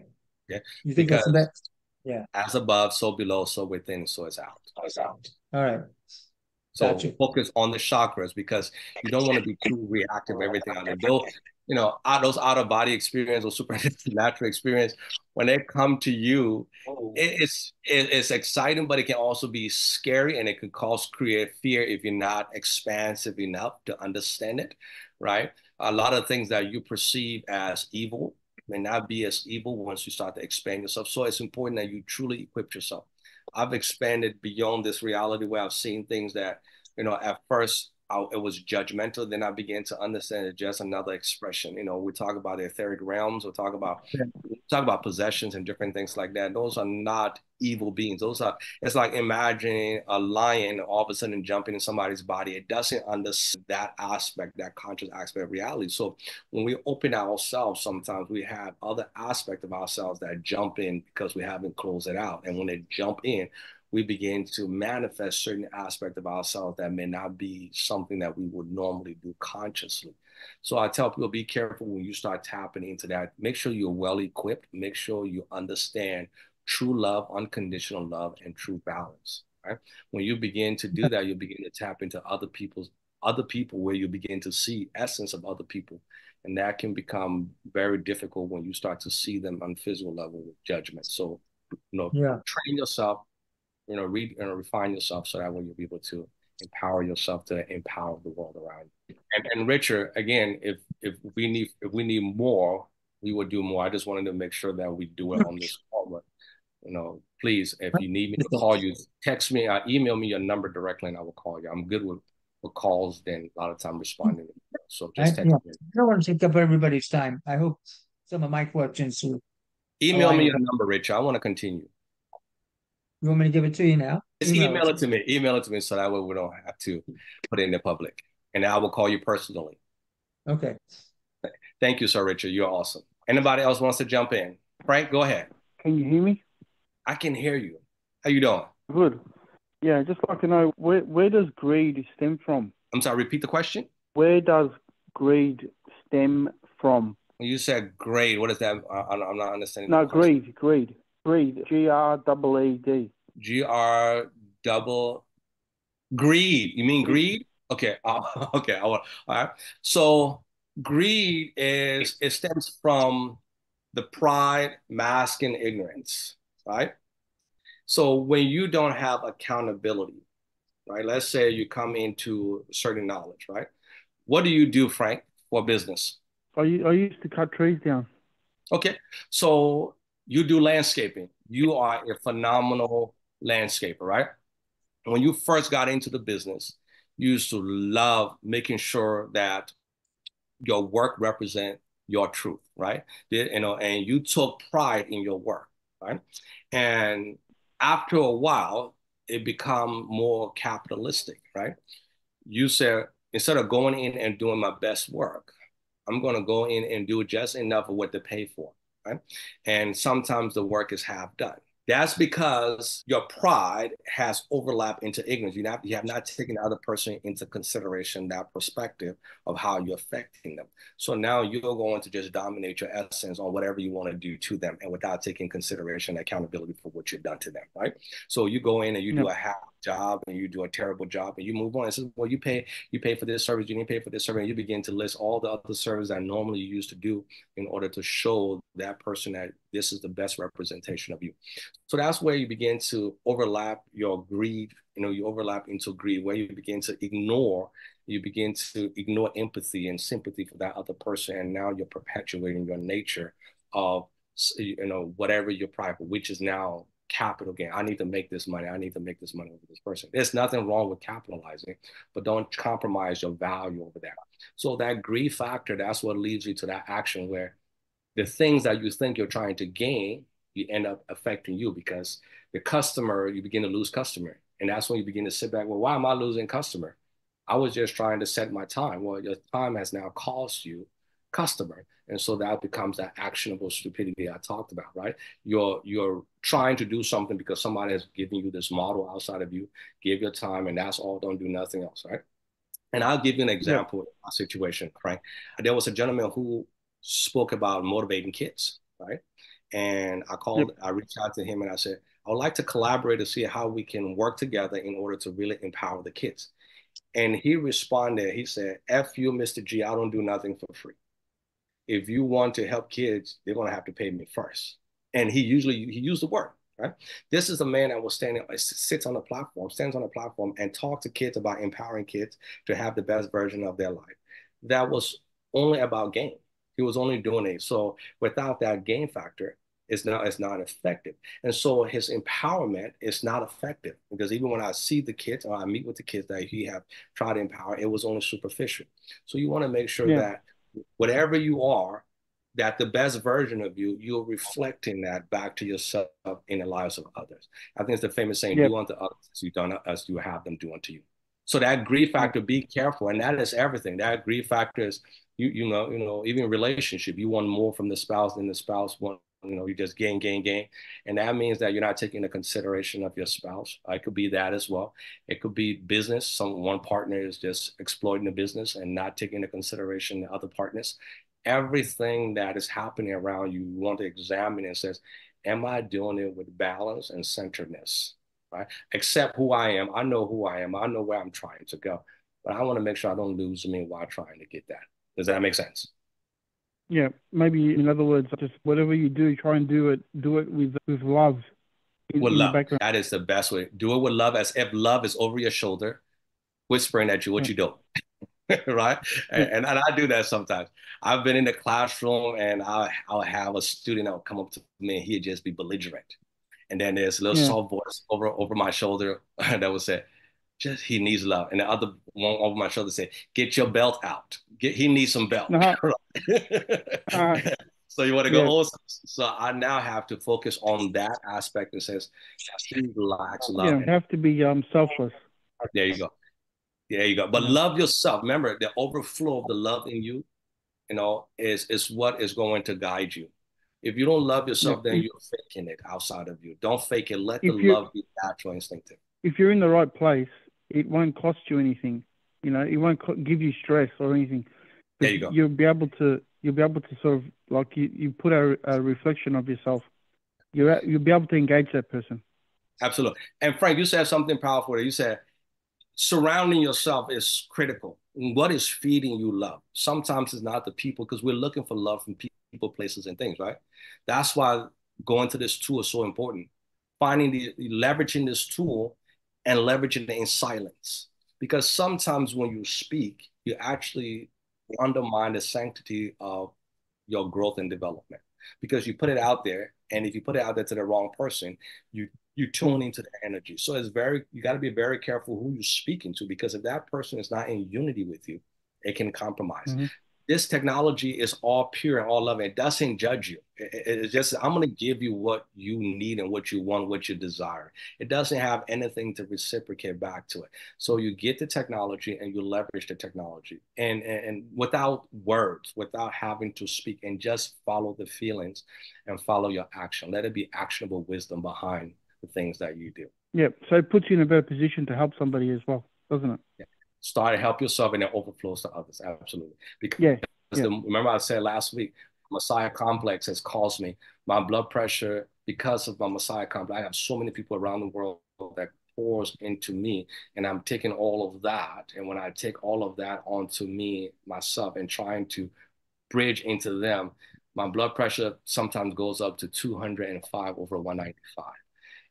Yeah. You think because that's that? Yeah. As above, so below, so within, so it's out. So it's out. All right. So gotcha. Focus on the chakras, because you don't want to be too reactive to everything. I mean, those, you know, those out-of-body experience or supernatural experience, when they come to you, oh. it's it's exciting, but it can also be scary, and it could cause create fear if you're not expansive enough to understand it, right? A lot of things that you perceive as evil may not be as evil once you start to expand yourself. So it's important that you truly equip yourself. I've expanded beyond this reality where I've seen things that, you know, at first I, it was judgmental. Then I began to understand it's just another expression. You know, we talk about the etheric realms. We talk about yeah. we talk about possessions and different things like that. Those are not evil beings. Those are. It's like imagining a lion all of a sudden jumping in somebody's body. It doesn't understand that aspect, that conscious aspect of reality. So when we open ourselves, sometimes we have other aspects of ourselves that jump in because we haven't closed it out. And when they jump in, we begin to manifest certain aspects of ourselves that may not be something that we would normally do consciously. So I tell people, be careful when you start tapping into that. Make sure you're well-equipped. Make sure you understand true love, unconditional love, and true balance, right? When you begin to do that, you begin to tap into other people's, other people where you begin to see essence of other people. And that can become very difficult when you start to see them on physical level with judgment. So, you know, yeah. train yourself, you know, read and refine yourself so that way you'll be able to empower yourself to empower the world around you. And, and Richard, again, if if we need if we need more, we will do more. I just wanted to make sure that we do it on this call. But, you know, please, if you need me to call you, text me, uh, email me your number directly, and I will call you. I'm good with, with calls, then a lot of time responding. So just text I, me. I don't want to take up everybody's time. I hope some of my questions will email oh, me your number, Richard. I want to continue. You want me to give it to you now? Just email, email it to me. Email it to me so that way we don't have to put it in the public. And I will call you personally. Okay. Thank you, Sir Richard. You're awesome. Anybody else wants to jump in? Frank, go ahead. Can you hear me? I can hear you. How you doing? Good. Yeah, I'd just like to know, where, where does greed stem from? I'm sorry, repeat the question? Where does greed stem from? When you said greed, what is that? I, I'm not understanding. No, greed, greed. Greed. G R E E D. G R double Greed. You mean greed? Okay. Uh, okay. I want, all right. So greed is, it stems from the pride, mask, and ignorance, right? So when you don't have accountability, right? Let's say you come into certain knowledge, right? What do you do, Frank, for business? I, I used to cut trees down. Okay. So you do landscaping. You are a phenomenal landscaper, right? When you first got into the business, you used to love making sure that your work represent your truth, right? You know, and you took pride in your work, right? And after a while, it become more capitalistic, right? You said, instead of going in and doing my best work, I'm going to go in and do just enough of what they pay for. Right? And sometimes the work is half done. That's because your pride has overlapped into ignorance. You, not, you have not taken the other person into consideration, that perspective of how you're affecting them. So now you're going to just dominate your essence on whatever you want to do to them, and without taking consideration and accountability for what you've done to them, right? So you go in and you yeah. do a half job, and you do a terrible job, and you move on. It says, well, you pay, you pay for this service, you didn't pay for this service, and you begin to list all the other services that normally you used to do in order to show that person that this is the best representation of you. So that's where you begin to overlap your greed, you know, you overlap into greed, where you begin to ignore, you begin to ignore empathy and sympathy for that other person, and now you're perpetuating your nature of, you know, whatever your pride, which is now capital gain. I need to make this money. I need to make this money over this person. There's nothing wrong with capitalizing, but don't compromise your value over that. So that greed factor, that's what leads you to that action where the things that you think you're trying to gain, you end up affecting you, because the customer, you begin to lose customer. And that's when you begin to sit back, well, why am I losing customer? I was just trying to set my time. Well, your time has now cost you customer. And so that becomes that actionable stupidity I talked about, right? You're you're trying to do something because somebody has given you this model outside of you, give your time, and that's all, don't do nothing else, right? And I'll give you an example yeah. of my situation, right? There was a gentleman who spoke about motivating kids, right? And I called, yeah. I reached out to him and I said, I would like to collaborate to see how we can work together in order to really empower the kids. And he responded, he said, F you, Mister G, I don't do nothing for free. If you want to help kids, they're going to have to pay me first. And he usually, he used the word, right? This is a man that was standing, sits on a platform, stands on a platform and talks to kids about empowering kids to have the best version of their life. That was only about gain. He was only doing it. So without that gain factor, it's not, it's not effective. And so his empowerment is not effective, because even when I see the kids or I meet with the kids that he have tried to empower, it was only superficial. So you want to make sure yeah. that whatever you are, that the best version of you, you're reflecting that back to yourself in the lives of others. I think it's the famous saying, yeah. do unto others as you done as you have them do unto you. So that greed factor, be careful. And that is everything. That greed factor is, you, you know, you know, even relationship, you want more from the spouse than the spouse wants. You know, you just gain, gain, gain. And that means that you're not taking into consideration of your spouse. It could be that as well. It could be business. Some one partner is just exploiting the business and not taking into consideration the other partners. Everything that is happening around you, you want to examine and says, am I doing it with balance and centeredness, right? Accept who I am. I know who I am. I know where I'm trying to go, but I want to make sure I don't lose me while trying to get that. Does that make sense? Yeah, maybe in other words, just whatever you do, try and do it, do it with, with love. With love, that is the best way. Do it with love, as if love is over your shoulder, whispering at you what yeah. you don't, right? And, and, and I do that sometimes. I've been in the classroom and I'll, I'll have a student that will come up to me and he'll just be belligerent. And then there's a little yeah. soft voice over, over my shoulder that will say, just, he needs love. And the other one over my shoulder said, get your belt out. Get, he needs some belt. Uh-huh. uh-huh. So you want to go, yeah. oh, so I now have to focus on that aspect that says, he lacks love. You don't have to be um, selfless. There you go. There you go. But love yourself. Remember, the overflow of the love in you, you know, is, is what is going to guide you. If you don't love yourself, yeah. then you're faking it outside of you. Don't fake it. Let if the you, love be natural, instinctive. If you're in the right place, it won't cost you anything, you know. It won't give you stress or anything. There you go. You'll be able to. You'll be able to sort of like you. You put a, a reflection of yourself. You're. You'll be able to engage that person. Absolutely. And Frank, you said something powerful there. You said surrounding yourself is critical. What is feeding you love? Sometimes it's not the people, because we're looking for love from people, places, and things. Right. That's why going to this tool is so important. Finding the leveraging this tool. And leveraging it in silence. Because sometimes when you speak, you actually undermine the sanctity of your growth and development. Because you put it out there, and if you put it out there to the wrong person, you you tune into the energy. So it's very, you got to be very careful who you're speaking to, because if that person is not in unity with you, it can compromise. Mm-hmm. This technology is all pure and all loving. It doesn't judge you. It, it, it's just, I'm going to give you what you need and what you want, what you desire. It doesn't have anything to reciprocate back to it. So you get the technology and you leverage the technology. And, and, and without words, without having to speak, and just follow the feelings and follow your action. Let it be actionable wisdom behind the things that you do. Yeah. So it puts you in a better position to help somebody as well, doesn't it? Yeah. Start to help yourself, and it overflows to others. Absolutely. Because yeah, yeah. The, remember I said last week, Messiah complex has caused me my blood pressure. Because of my Messiah complex, I have so many people around the world that pours into me, and I'm taking all of that. And when I take all of that onto me, myself, and trying to bridge into them, my blood pressure sometimes goes up to two hundred five over one ninety-five.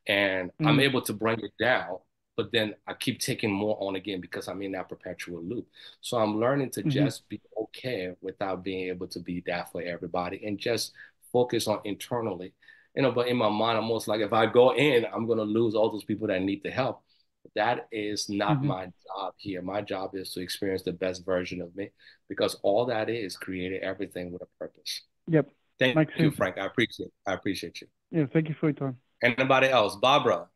And mm. I'm able to bring it down, but then I keep taking more on again, because I'm in that perpetual loop. So I'm learning to mm-hmm. just be okay without being able to be that for everybody, and just focus on internally. You know, but in my mind, I'm almost like, if I go in, I'm going to lose all those people that need the help. That is not mm-hmm. my job here. My job is to experience the best version of me, because all that is created everything with a purpose. Yep. Thank Makes you, sense. Frank. I appreciate it. I appreciate you. Yeah, thank you for your time. Anybody else? Barbara,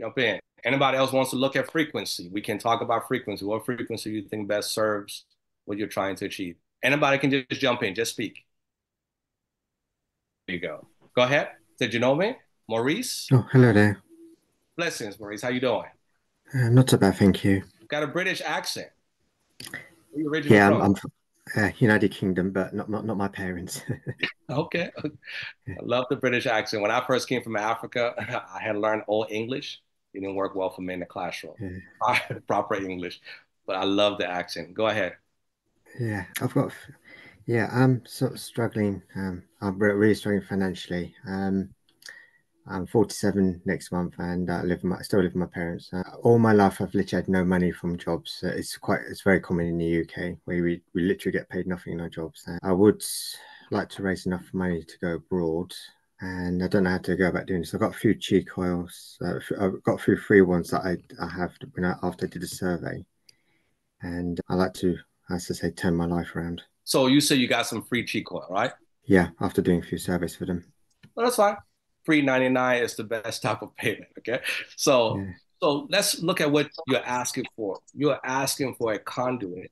jump in. Anybody else wants to look at frequency? We can talk about frequency. What frequency you think best serves what you're trying to achieve? Anybody can just jump in, just speak. There you go. Go ahead. Did you know me? Maurice? Oh, hello there. Blessings, Maurice. How you doing? Uh, not so bad, thank you. Got a British accent. Where you originally yeah, from? I'm from uh, United Kingdom, but not, not, not my parents. Okay. I love the British accent. When I first came from Africa, I had learned Old English. It didn't work well for me in the classroom. Yeah. Proper English. But I love the accent. Go ahead. Yeah, I've got... Yeah, I'm sort of struggling. Um, I'm really struggling financially. Um, I'm forty-seven next month, and I live. My, still live with my parents. Uh, all my life, I've literally had no money from jobs. Uh, it's quite. It's very common in the U K, where we we literally get paid nothing in our jobs. Uh, I would like to raise enough money to go abroad, and I don't know how to go about doing this. I've got a few Qi coils. Uh, I've got a few free ones that I I have when I, after I did a survey, and I like to, as I say, turn my life around. So you say you got some free Qi coil, right? Yeah, after doing a few surveys for them. Well, that's fine. Free ninety-nine is the best type of payment, okay? So, yeah. So let's look at what you're asking for. You're asking for a conduit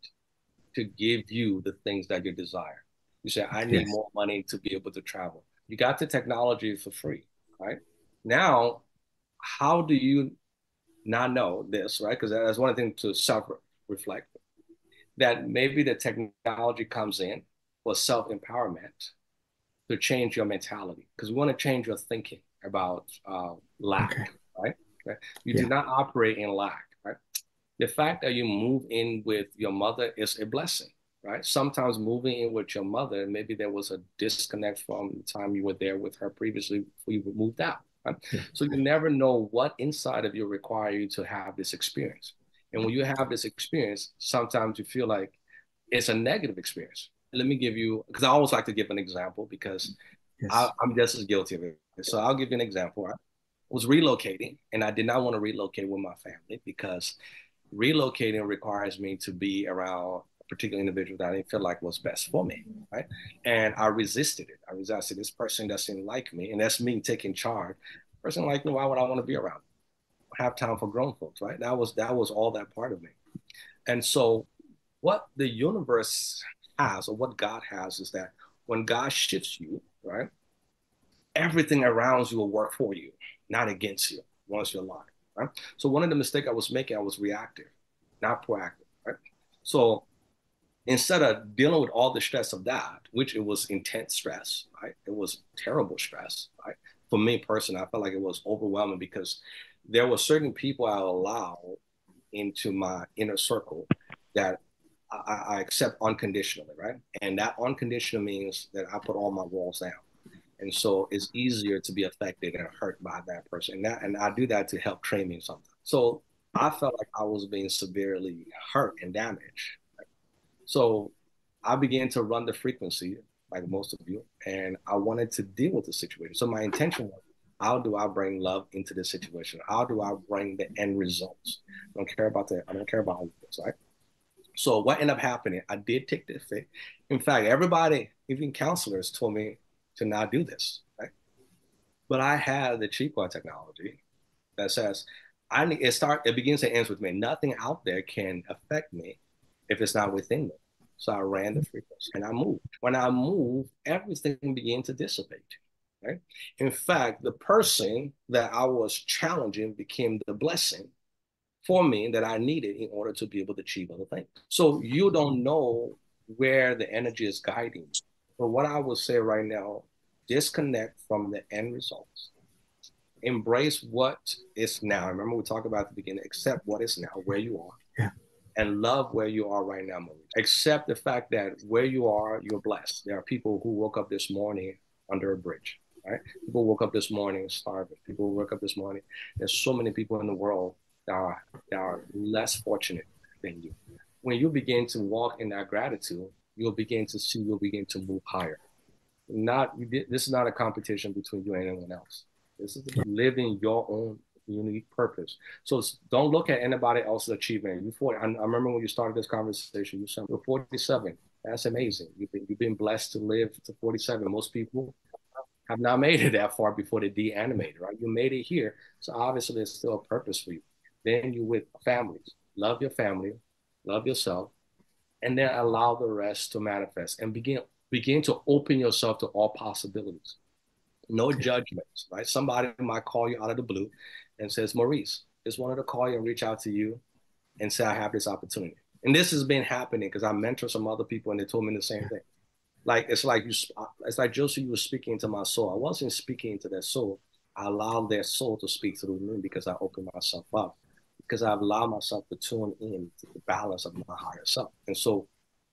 to give you the things that you desire. You say, I need yes. more money to be able to travel. You got the technology for free, right? Now, how do you not know this, right? Because that's one thing to self-reflect. That maybe the technology comes in for self-empowerment to change your mentality, because we want to change your thinking about uh, lack, okay. right? Okay. You yeah. do not operate in lack, right? The fact that you move in with your mother is a blessing, right? Sometimes moving in with your mother, maybe there was a disconnect from the time you were there with her previously before you moved out, right? Yeah. So you never know what inside of you require you to have this experience. And when you have this experience, sometimes you feel like it's a negative experience. Let me give you, because I always like to give an example, because yes. I, I'm just as guilty of it. So I'll give you an example. I was relocating, and I did not want to relocate with my family, because relocating requires me to be around a particular individual that I didn't feel like was best for me, right? And I resisted it. I resisted this person doesn't like me, and that's me taking charge. Person like me, why would I want to be around? Have time for grown folks, right? That was that was all that part of me. And so what the universe has, or what God has, is that when God shifts you, right, everything around you will work for you, not against you, once you're alive, right? So one of the mistakes I was making, I was reactive, not proactive, right? So instead of dealing with all the stress of that, which it was intense stress, right? It was terrible stress, right? For me personally, I felt like it was overwhelming, because there were certain people I allowed into my inner circle that I, I accept unconditionally, right? And that unconditional means that I put all my walls down. And so it's easier to be affected and hurt by that person. And, that, and I do that to help train me sometimes. So I felt like I was being severely hurt and damaged. Right? So I began to run the frequency, like most of you, and I wanted to deal with the situation. So my intention was, how do I bring love into this situation? How do I bring the end results? I don't care about that. I don't care about all of this, right? So what ended up happening, I did take this thing. In fact, everybody, even counselors, told me to not do this, right? But I had the Qi coil technology that says, I need, it, start, it begins and ends with me. Nothing out there can affect me if it's not within me. So I ran the frequency and I moved. When I moved, everything began to dissipate. Right? In fact, the person that I was challenging became the blessing for me that I needed in order to be able to achieve other things. So you don't know where the energy is guiding you. But what I would say right now, disconnect from the end results. Embrace what is now. Remember, we talked about at the beginning, accept what is now, where you are. Yeah. And love where you are right now, Marie. Accept the fact that where you are, you're blessed. There are people who woke up this morning under a bridge, right? People woke up this morning starving. People woke up this morning. There's so many people in the world that are, that are less fortunate than you. When you begin to walk in that gratitude, you'll begin to see, you'll begin to move higher. Not This is not a competition between you and anyone else. This is living your own unique purpose. So don't look at anybody else's achievement. You forty, I, I remember when you started this conversation, you said you're forty-seven. That's amazing. You've been, you've been blessed to live to forty-seven. Most people have not made it that far before they de-animated, right? You made it here. So obviously there's still a purpose for you. Then you're with families. Love your family, love yourself, and then allow the rest to manifest and begin, begin to open yourself to all possibilities. No judgments, right? Somebody might call you out of the blue and says, Maurice, just wanted to call you and reach out to you and say, I have this opportunity. And this has been happening because I mentor some other people and they told me the same thing. Like, it's like, you, it's like Joseph, you were speaking to my soul. I wasn't speaking to their soul. allow their soul to speak through me because I open myself up, because I allow myself to tune in to the balance of my higher self. And so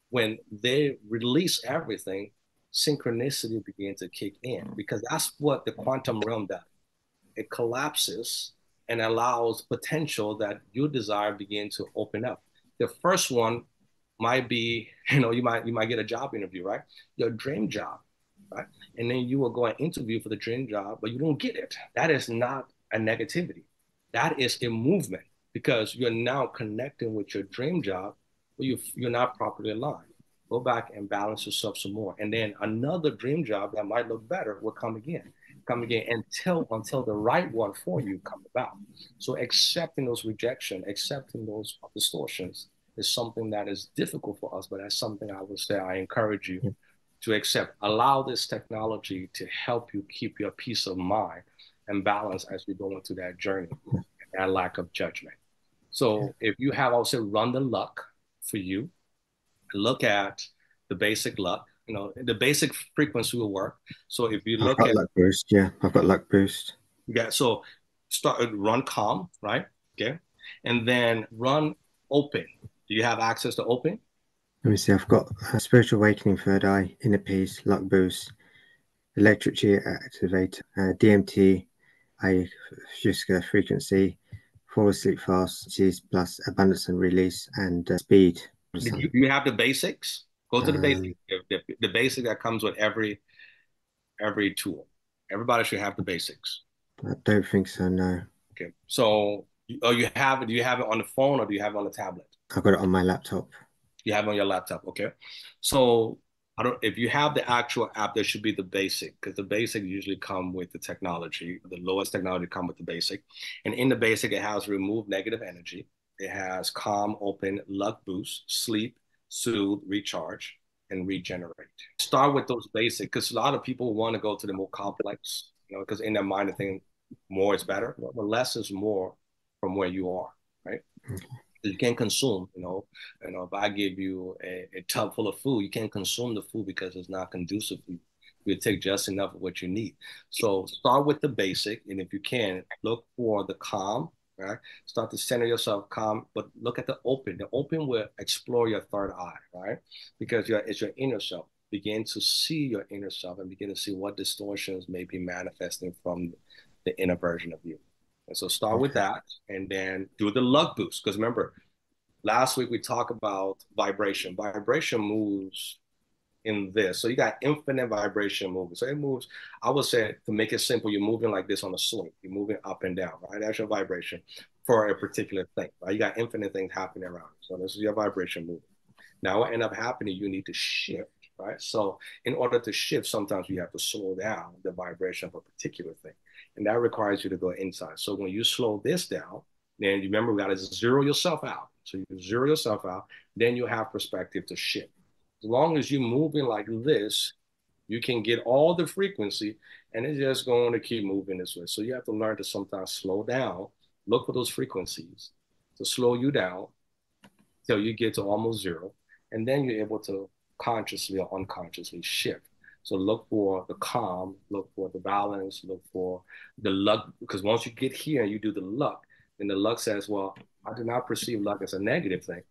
when they release everything, synchronicity begins to kick in, because that's what the quantum realm does. It collapses and allows potential that you desire begin to open up. The first one might be, you know, you might you might get a job interview, right? Your dream job, right? And then you will go and interview for the dream job, but you don't get it. That is not a negativity. That is a movement, because you're now connecting with your dream job, but you you're not properly aligned. Go back and balance yourself some more. And then another dream job that might look better will come again, come again until until the right one for you comes about. So accepting those rejection, accepting those distortions is something that is difficult for us, but that's something I would say I encourage you to accept. Allow this technology to help you keep your peace of mind and balance as we go into that journey, that lack of judgment. So if you have, I would say, run the luck for you. Look at the basic luck, you know, the basic frequency will work. So if you look at luck boost, yeah, I've got luck boost. Yeah, so start run calm, right? Okay, and then run open. Do you have access to open? Let me see. I've got uh, spiritual awakening, third eye, inner peace, luck boost, electric chi activator, uh, D M T, Ayurvedic frequency, fall asleep fast, cheese plus abundance and release, and uh, speed. You, you have the basics. Go to the um, basics. The, the basic that comes with every every tool. Everybody should have the basics. I don't think so. No. Okay. So, oh, you have it. Do you have it on the phone or do you have it on the tablet? I've got it on my laptop. You have it on your laptop. Okay. So, I don't. If you have the actual app, there should be the basic, because the basic usually come with the technology. The lowest technology come with the basic, and in the basic, it has remove negative energy. It has calm, open, luck boost, sleep, soothe, recharge, and regenerate. Start with those basics, because a lot of people want to go to the more complex, you know, because in their mind they think more is better. Well, less is more from where you are, right? Mm-hmm. You can't consume, you know, you know, if I give you a, a tub full of food, you can't consume the food because it's not conducive to you. You'll take just enough of what you need. So start with the basic, and if you can, look for the calm, right? Start to center yourself, calm, but look at the open. The open will explore your third eye, right? Because you're, it's your inner self. Begin to see your inner self and begin to see what distortions may be manifesting from the inner version of you. And so start with that, and then do the luck boost. Because remember, last week we talked about vibration. Vibration moves in this. So you got infinite vibration moving. So it moves, I would say, to make it simple, you're moving like this on a swing. You're moving up and down, right? That's your vibration for a particular thing, right? You got infinite things happening around you. So this is your vibration moving. Now what ends up happening, you need to shift, right? So in order to shift, sometimes you have to slow down the vibration of a particular thing. And that requires you to go inside. So when you slow this down, then remember, we got to zero yourself out. So you zero yourself out, then you have perspective to shift. As long as you're moving like this, you can get all the frequency, and it's just going to keep moving this way. So you have to learn to sometimes slow down, look for those frequencies to slow you down till you get to almost zero, and then you're able to consciously or unconsciously shift. So look for the calm, look for the balance, look for the luck, because once you get here and you do the luck, then the luck says, well, I do not perceive luck as a negative thing.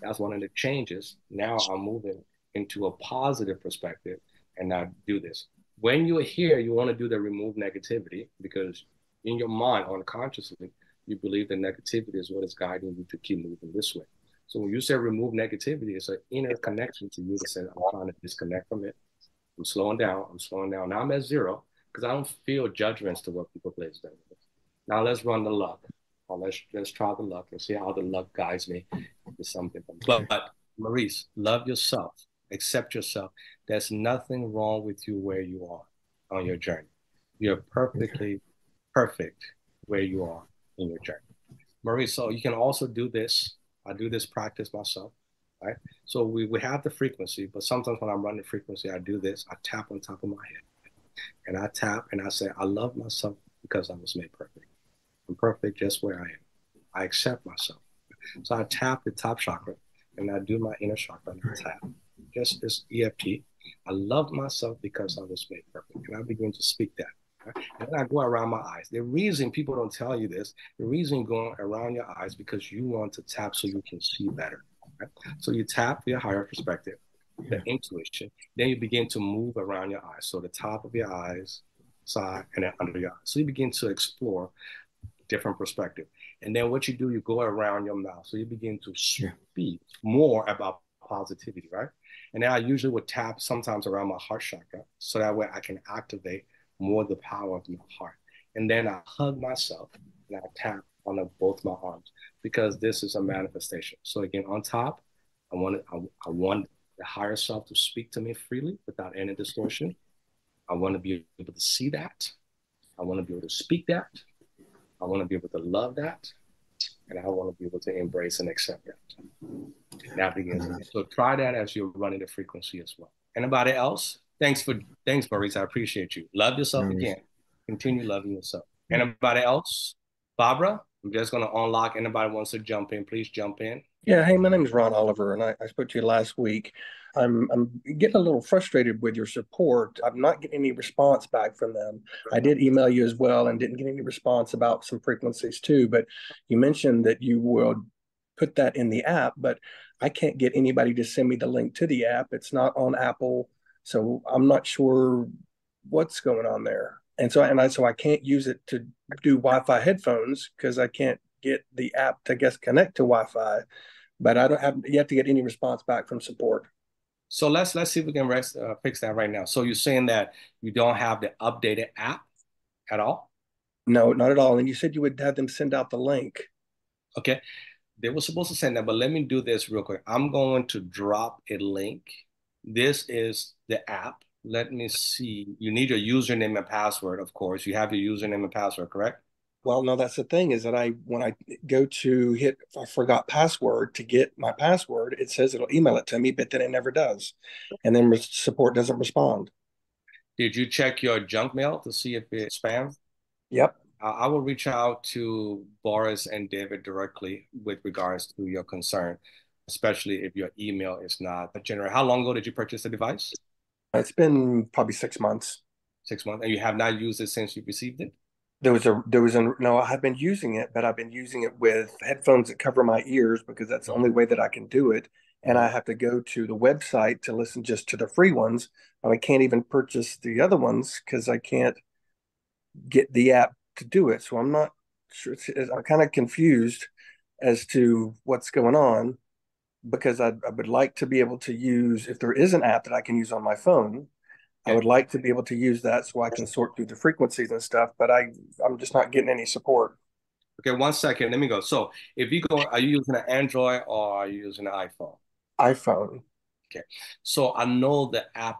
That's one of the changes. Now I'm moving into a positive perspective, and now do this. When you're here, you want to do the remove negativity, because in your mind, unconsciously, you believe that negativity is what is guiding you to keep moving this way. So when you say remove negativity, it's an inner connection to you that says, I'm trying to disconnect from it. I'm slowing down. I'm slowing down. Now I'm at zero, because I don't feel judgments to what people place down. Now let's run the luck. Well, let's, let's try the luck and see how the luck guides me to something. But, but Maurice, love yourself. Accept yourself. There's nothing wrong with you where you are on your journey. You're perfectly perfect where you are in your journey. Maurice, so you can also do this. I do this practice myself, right? So we, we have the frequency, but sometimes when I'm running frequency, I do this. I tap on top of my head, and I tap, and I say, I love myself because I was made perfect. I'm perfect just where I am. I accept myself. So I tap the top chakra, and I do my inner chakra, and I tap. Just as E F T. I love myself because I was made perfect. And I begin to speak that. Right? And then I go around my eyes. The reason people don't tell you this, the reason you're going around your eyes, because you want to tap so you can see better. Right? So you tap your higher perspective, the intuition. Then you begin to move around your eyes. So the top of your eyes, side, and then under your eyes. So you begin to explore different perspective. And then what you do, you go around your mouth. So you begin to speak more about positivity, right? And then I usually would tap sometimes around my heart chakra, so that way I can activate more the power of my heart. And then I hug myself and I tap on both my arms, because this is a manifestation. So again, on top, I want I, I want the higher self to speak to me freely without any distortion. I want to be able to see that. I want to be able to speak that. I want to be able to love that. And I want to be able to embrace and accept that. That begins. Uh-huh. So try that as you're running the frequency as well. Anybody else? Thanks for, thanks, Maurice. I appreciate you. Love yourself nice. Again. Continue loving yourself. Anybody else? Barbara, I'm just going to unlock. Anybody wants to jump in, please jump in. Yeah. Hey, my name is Ron Oliver, and I, I spoke to you last week. I'm, I'm getting a little frustrated with your support. I'm not getting any response back from them. I did email you as well and didn't get any response about some frequencies too, but you mentioned that you will put that in the app, but I can't get anybody to send me the link to the app. It's not on Apple. So I'm not sure what's going on there. And so, and I, so I can't use it to do Wi-Fi headphones because I can't get the app to, I guess, connect to Wi-Fi, but I don't have yet to get any response back from support. So let's, let's see if we can rest, uh, fix that right now. So you're saying that you don't have the updated app at all? No, not at all. And you said you would have them send out the link. Okay. They were supposed to send that, but let me do this real quick. I'm going to drop a link. This is the app. Let me see. You need your username and password, of course. You have your username and password, correct? Well, no, that's the thing is that I when I go to hit I forgot password to get my password, it says it'll email it to me, but then it never does. And then support doesn't respond. Did you check your junk mail to see if it's spam? Yep. Uh, I will reach out to Boris and David directly with regards to your concern, especially if your email is not generated. How long ago did you purchase the device? It's been probably six months. Six months. And you have not used it since you received it? There was a, there was a, no, I have been using it, but I've been using it with headphones that cover my ears because that's the only way that I can do it. And I have to go to the website to listen just to the free ones. And I can't even purchase the other ones because I can't get the app to do it. So I'm not sure. It's, I'm kind of confused as to what's going on because I, I would like to be able to use, if there is an app that I can use on my phone, I would like to be able to use that so I can sort through the frequencies and stuff, but I, I'm just not getting any support. Okay, one second. Let me go. So if you go, are you using an Android or are you using an iPhone? iPhone. Okay. So I know the app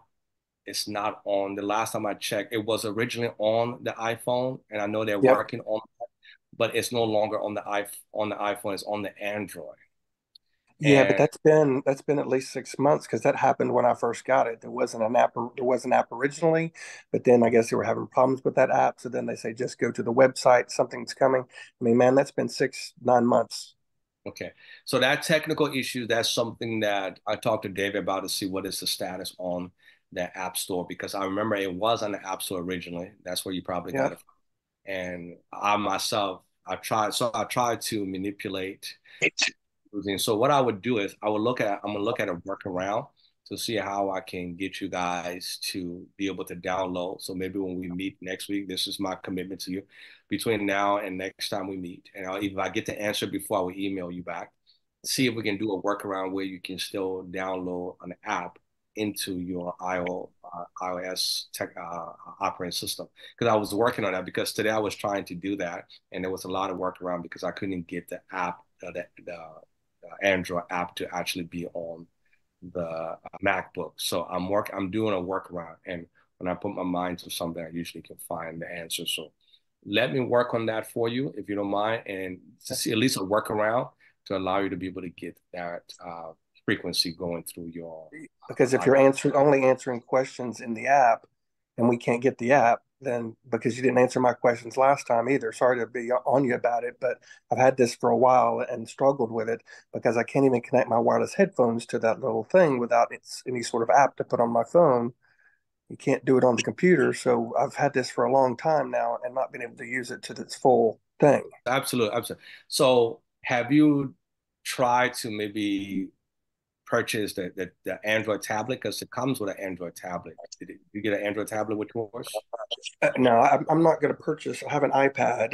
is not on. The last time I checked, it was originally on the iPhone, and I know they're yep. working on it, but it's no longer on the, on the iPhone. It's on the Android. Yeah, and, but that's been that's been at least six months because that happened when I first got it. There wasn't an app. There was an app originally, but then I guess they were having problems with that app. So then they say just go to the website. Something's coming. I mean, man, that's been six nine months. Okay, so that technical issue, that's something that I talked to David about to see what is the status on the app store, because I remember it was on the app store originally. That's where you probably yeah. got it from. And I myself, I tried. So I tried to manipulate. It's So what I would do is I would look at, I'm gonna look at a workaround to see how I can get you guys to be able to download. So maybe when we meet next week, this is my commitment to you between now and next time we meet. And I'll, if I get the answer before I will email you back, see if we can do a workaround where you can still download an app into your iOS tech, uh, operating system. Because I was working on that, because today I was trying to do that and there was a lot of workaround because I couldn't get the app, uh, the, the Android app to actually be on the MacBook. So I'm work. I'm doing a workaround, and when I put my mind to something, I usually can find the answer. So let me work on that for you, if you don't mind, and to see at least a workaround to allow you to be able to get that uh, frequency going through your. Because if you're answering only answering questions in the app, and we can't get the app, then because you didn't answer my questions last time either. Sorry to be on you about it, but I've had this for a while and struggled with it because I can't even connect my wireless headphones to that little thing without it's any sort of app to put on my phone. you can't do it on the computer. So I've had this for a long time now and not been able to use it to its full thing. Absolutely. Absolutely. So have you tried to maybe purchase the, the, the Android tablet? Because it comes with an Android tablet. Did it, you get an Android tablet with yours? Uh, no, I, I'm not going to purchase. I have an iPad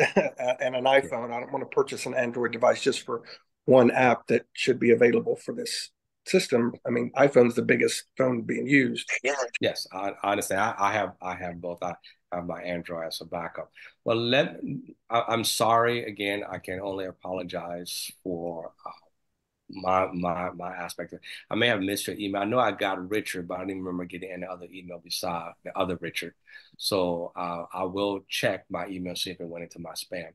and an iPhone. Yeah. I don't want to purchase an Android device just for one app that should be available for this system. I mean, iPhone's the biggest phone being used. Yeah. Yes, I, I understand. I, I have I have both. I have my Android as a backup. Well, let I, I'm sorry again. I can only apologize for uh, my my my aspect. I may have missed your email. I know I got Richard, but I don't even remember getting any other email besides the other Richard. So uh, I will check my email, see if it went into my spam.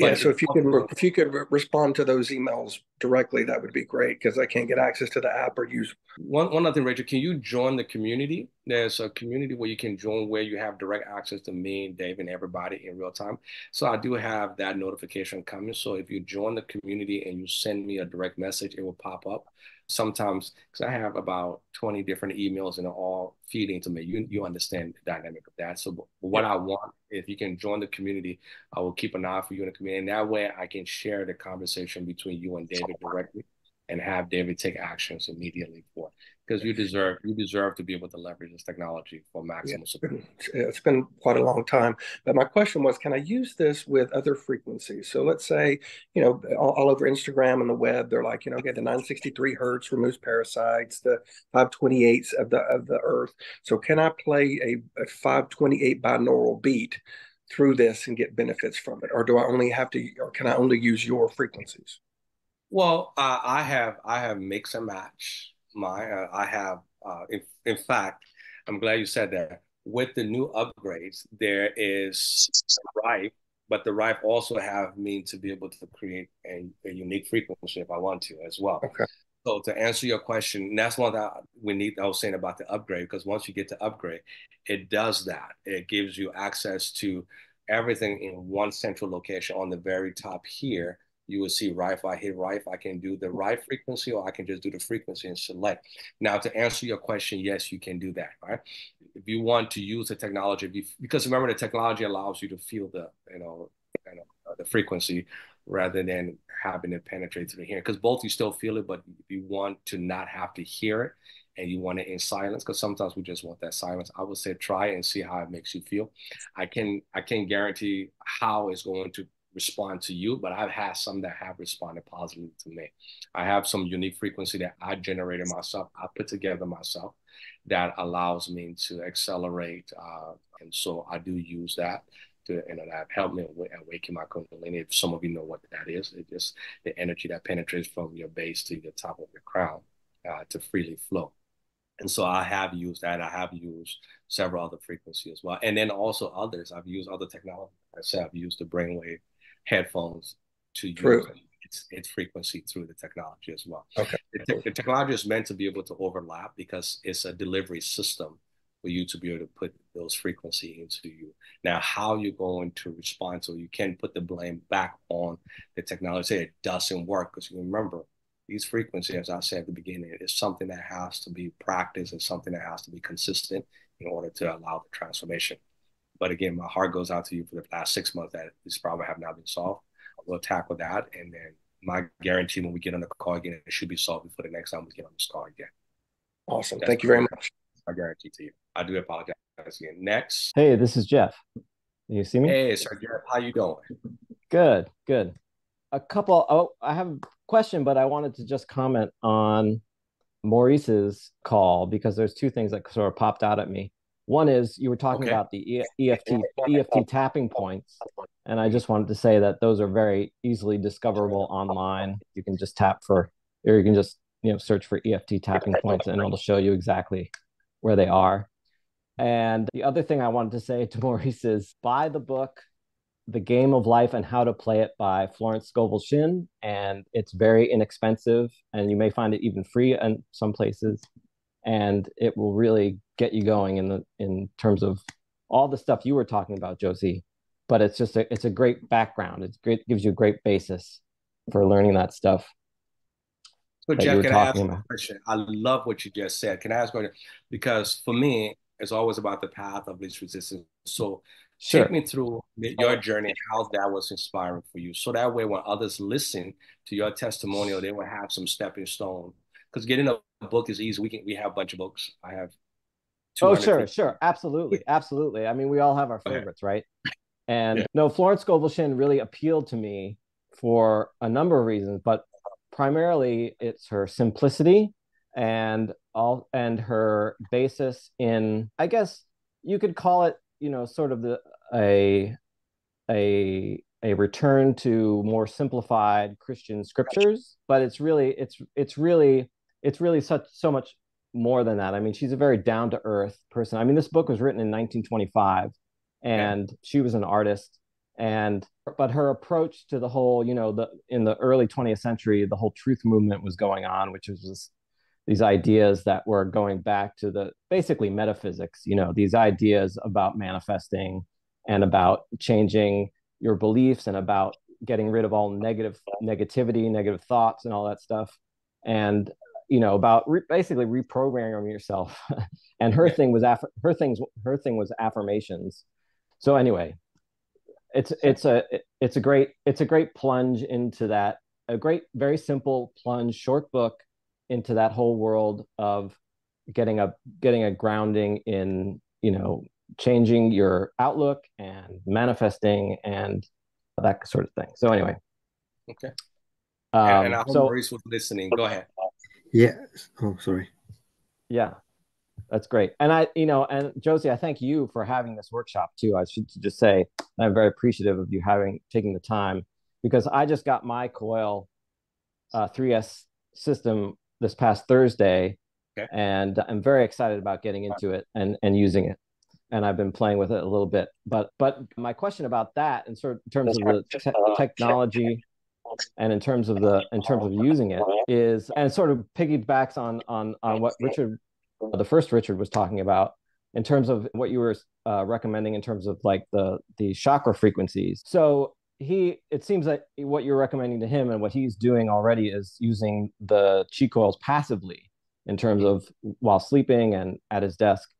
But yeah, so if you could if you could respond to those emails directly, that would be great, because I can't get access to the app or use. One one other thing, Richard, can you join the community? There's a community where you can join where you have direct access to me and Dave and everybody in real time. So I do have that notification coming. So if you join the community and you send me a direct message, it will pop up. Sometimes, because I have about twenty different emails and they're all feeding to me. You you understand the dynamic of that. So what I want, if you can join the community, I will keep an eye for you in the community. And that way I can share the conversation between you and David directly and have David take actions immediately for it. Because you deserve, you deserve to be able to leverage this technology for maximum support. It's been quite a long time. But my question was, can I use this with other frequencies? So let's say, you know, all, all over Instagram and the web, they're like, you know, okay, the nine sixty-three hertz removes parasites, the five twenty-eights of the of the earth. So can I play a, a five twenty-eight binaural beat through this and get benefits from it? Or do I only have to, or can I only use your frequencies? Well, uh, I have I have mix and match. My uh, I have uh, in, in fact, I'm glad you said that. With the new upgrades, there is Rife, but the Rife also have me to be able to create a, a unique frequency if I want to as well. Okay. So to answer your question, that's one that we need. I was saying about the upgrade, because once you get the upgrade, it does that. It gives you access to everything in one central location. On the very top here, you will see Rife. I hit Rife. I can do the Rife frequency, or I can just do the frequency and select. Now, to answer your question, yes, you can do that, right? If you want to use the technology, if you, because remember, the technology allows you to feel the, you know, you know the frequency rather than having it penetrate through the hearing. Because both you still feel it, but you want to not have to hear it, and you want it in silence, because sometimes we just want that silence. I would say try and see how it makes you feel. I can I can guarantee how it's going to respond to you, but I've had some that have responded positively to me. I have some unique frequency that I generated myself, I put together myself, that allows me to accelerate. Uh, and so I do use that to, you know, that helped me awaken my Kundalini. If some of you know what that is, it's just the energy that penetrates from your base to the top of your crown uh, to freely flow. And so I have used that. I have used several other frequencies as well. And then also others, I've used other technology. I said I've used the brainwave headphones to use its, its frequency through the technology as well. Okay. The, te the technology is meant to be able to overlap, because it's a delivery system for you to be able to put those frequencies into you. Now, how you're going to respond, so you can put the blame back on the technology. Say it doesn't work, because remember, these frequencies, as I said at the beginning, is something that has to be practiced and something that has to be consistent in order to allow the transformation. But again, my heart goes out to you for the last six months that this problem have not been solved. We'll tackle that. And then my guarantee, when we get on the call again, it should be solved before the next time we get on this call again. Awesome. That's Thank you very much. I guarantee to you. I do apologize again. Next. Hey, this is Jeff. You see me? Hey, Sir Jeff. How you doing? Good, good. A couple, oh, I have a question, but I wanted to just comment on Maurice's call, because there's two things that sort of popped out at me. One is you were talking okay. about the E F T, E F T tapping points, and I just wanted to say that those are very easily discoverable online. You can just tap for, or you can just you know search for E F T tapping points, and it'll show you exactly where they are. And the other thing I wanted to say to Maurice is buy the book, The Game of Life and How to Play It by Florence Scovel Shinn, and it's very inexpensive, and you may find it even free in some places. And it will really get you going in the in terms of all the stuff you were talking about, Jossie. But it's just a, it's a great background. It's great, gives you a great basis for learning that stuff. So, that Jeff, can I ask you a question? I love what you just said. Can I ask you? Because for me, it's always about the path of least resistance. So sure. Take me through your journey, how that was inspiring for you. So that way, when others listen to your testimonial, they will have some stepping stone. Because getting a book is easy. We can, we have a bunch of books. I have Oh, sure, sure. Absolutely. Absolutely. I mean, we all have our favorites, right? And yeah. no, Florence Scovel Shinn really appealed to me for a number of reasons, but primarily it's her simplicity and all, and her basis in, I guess you could call it, you know, sort of the, a, a, a return to more simplified Christian scriptures, but it's really, it's, it's really, it's really such, so much more than that. I mean, she's a very down-to-earth person. I mean, this book was written in nineteen twenty-five, and yeah. she was an artist. And but her approach to the whole, you know, the in the early twentieth century, the whole truth movement was going on, which was this, these ideas that were going back to the basically metaphysics. You know, these ideas about manifesting and about changing your beliefs and about getting rid of all negative negativity, negative thoughts, and all that stuff. And you know, about re basically reprogramming yourself. And her thing was aff her things her thing was affirmations. So anyway, it's it's a it's a great it's a great plunge into that, a great very simple plunge short book into that whole world of getting a getting a grounding in, you know, changing your outlook and manifesting and that sort of thing. So anyway. Okay. Um, and, and I hope so, Maurice was listening. Go ahead. Yeah. Oh, sorry. Yeah, that's great. And I, you know, and Jossie, I thank you for having this workshop too. I should just say I'm very appreciative of you having taking the time, because I just got my Coil uh, three S system this past Thursday, okay. and I'm very excited about getting into it and and using it. And I've been playing with it a little bit. But but my question about that, in sort of in terms of the te technology. And in terms of the in terms of using it is, and sort of piggybacks on on on what Richard, the first Richard was talking about in terms of what you were uh, recommending in terms of like the the chakra frequencies. So he, it seems that what you're recommending to him and what he's doing already is using the Qi coils passively in terms of while sleeping and at his desk.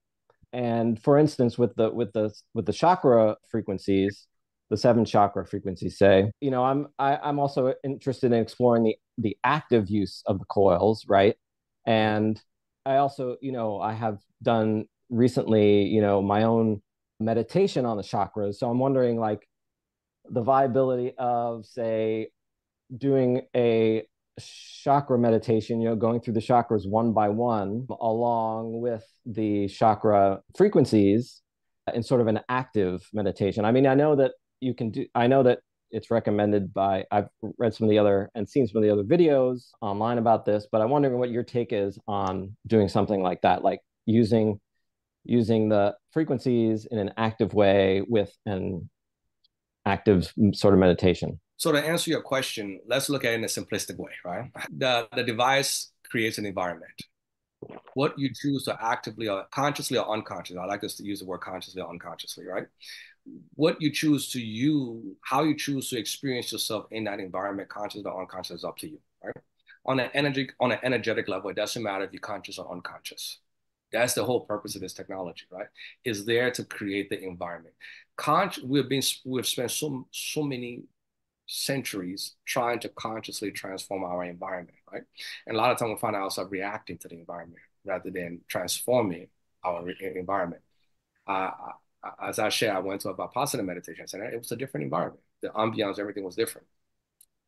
And for instance, with the with the with the chakra frequencies. The seven chakra frequencies say, you know, I'm I, I'm also interested in exploring the the active use of the coils, right? And I also, you know, I have done recently, you know, my own meditation on the chakras. So I'm wondering, like, the viability of, say, doing a chakra meditation, you know, going through the chakras one by one, along with the chakra frequencies, in sort of an active meditation. I mean, I know that. You can do, I know that it's recommended by, I've read some of the other and seen some of the other videos online about this, but I'm wondering what your take is on doing something like that, like using, using the frequencies in an active way with an active sort of meditation. So to answer your question, let's look at it in a simplistic way, right? The, the device creates an environment. What you choose to actively or consciously or unconsciously, I like us to use the word consciously or unconsciously, right? What you choose to you, how you choose to experience yourself in that environment, conscious or unconscious, is up to you, right? On an energy, on an energetic level, it doesn't matter if you're conscious or unconscious. That's the whole purpose of this technology, right? Is there to create the environment. Con we've been we've spent so so many centuries trying to consciously transform our environment, right? And a lot of time we find ourselves reacting to the environment rather than transforming our environment. Uh, As I shared, I went to a Vipassana meditation center. It was a different environment. The ambiance, everything was different.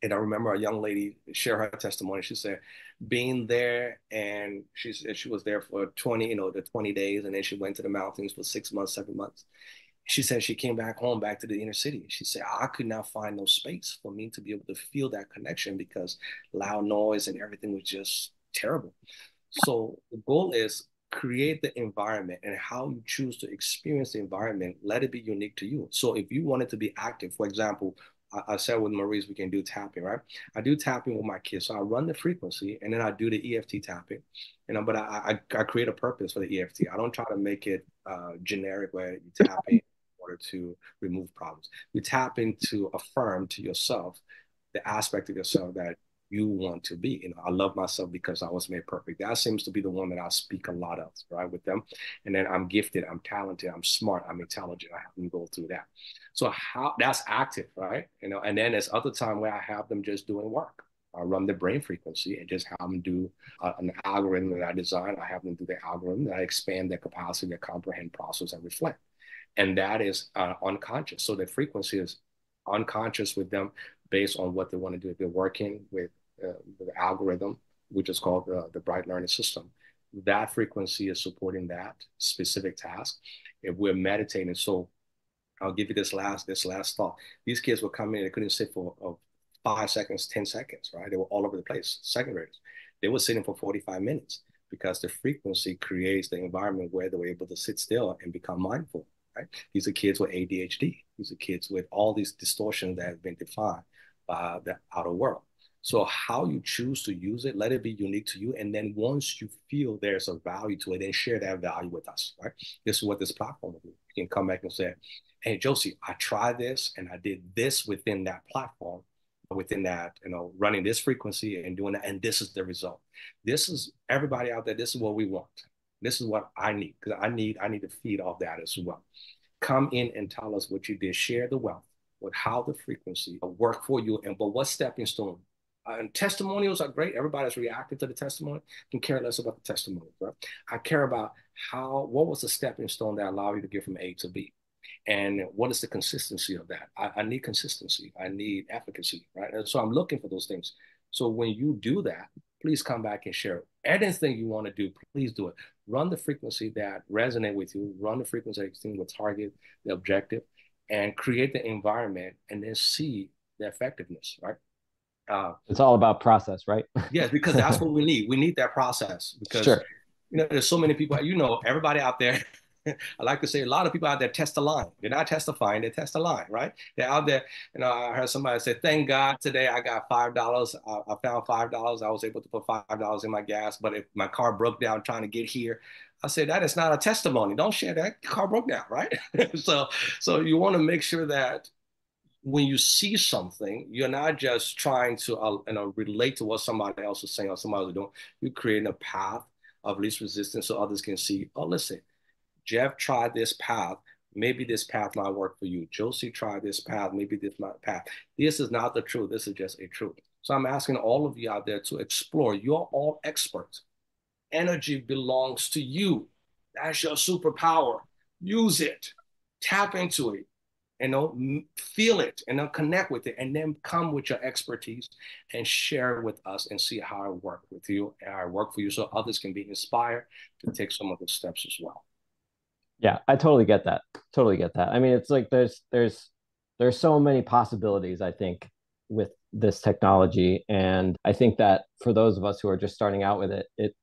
And I remember a young lady share her testimony. She said, being there, and she, she was there for twenty, you know, the twenty days. And then she went to the mountains for six months, seven months. She said she came back home, back to the inner city. She said, I could not find no space for me to be able to feel that connection because loud noise and everything was just terrible. So the goal is, create the environment, and how you choose to experience the environment, let it be unique to you. So if you wanted to be active, for example, I, I said with Maurice, we can do tapping, right? I do tapping with my kids. So I run the frequency and then I do the E F T tapping, you know, but I, I, I create a purpose for the E F T. I don't try to make it uh, generic where you tap in in order to remove problems. You tap in to affirm to yourself the aspect of yourself that you want to be. You know, I love myself because I was made perfect. That seems to be the one that I speak a lot of, right, with them. And then I'm gifted, I'm talented, I'm smart, I'm intelligent. I have them go through that. So how that's active, right? You know, and then there's other time where I have them just doing work. I run the brain frequency and just have them do uh, an algorithm that I design. I have them do the algorithm that I expand their capacity to comprehend, process, and reflect. And that is uh, unconscious. So the frequency is unconscious with them based on what they want to do. If they're working with, uh, with the algorithm, which is called uh, the Bright Learning System, that frequency is supporting that specific task. If we're meditating, so I'll give you this last this last thought. These kids were coming in, they couldn't sit for uh, five seconds, ten seconds, right? They were all over the place, second graders. They were sitting for forty-five minutes because the frequency creates the environment where they were able to sit still and become mindful, right? These are kids with A D H D. These are kids with all these distortions that have been defined by the outer world. So how you choose to use it, let it be unique to you. And then once you feel there's a value to it, then share that value with us, right? This is what this platform will do. You can come back and say, hey, Jossie, I tried this and I did this within that platform, within that, you know, running this frequency and doing that, and this is the result. This is everybody out there. This is what we want. This is what I need, because I need I need to feed off that as well. Come in and tell us what you did. Share the wealth with how the frequency worked for you, and but what stepping stone. Uh, and testimonials are great. Everybody's reacting to the testimony. Can care less about the testimony, right? I care about how. What was the stepping stone that allowed you to get from A to B? And what is the consistency of that? I, I need consistency. I need efficacy, right? And so I'm looking for those things. So when you do that, please come back and share anything you want to do. Please do it. Run the frequency that resonates with you. Run the frequency that will target the objective and create the environment and then see the effectiveness, right? Uh, it's all about process, right? Yes, because that's what we need. We need that process because, sure, you know, there's so many people, you know, everybody out there. I like to say a lot of people out there test the line. They're not testifying, they test the line, right? They're out there, you know, I heard somebody say, thank God today I got five dollars. I, I found five dollars. I was able to put five dollars in my gas, but if my car broke down trying to get here, I said, that is not a testimony. Don't share that. Car broke down, right? so, so you want to make sure that when you see something, you're not just trying to uh, you know, relate to what somebody else is saying or somebody else is doing. You're creating a path of least resistance so others can see, oh, listen, Jeff tried this path. Maybe this path might work for you. Jossie tried this path. Maybe this might path. This is not the truth. This is just a truth. So I'm asking all of you out there to explore. You're all experts. Energy belongs to you. That's your superpower. Use it. Tap into it. You know, feel it and then connect with it and then come with your expertise and share it with us and see how it worked with you and how it worked for you so others can be inspired to take some of those steps as well. Yeah, I totally get that. Totally get that. I mean, it's like there's there's there's so many possibilities, I think, with this technology. And I think that for those of us who are just starting out with it, it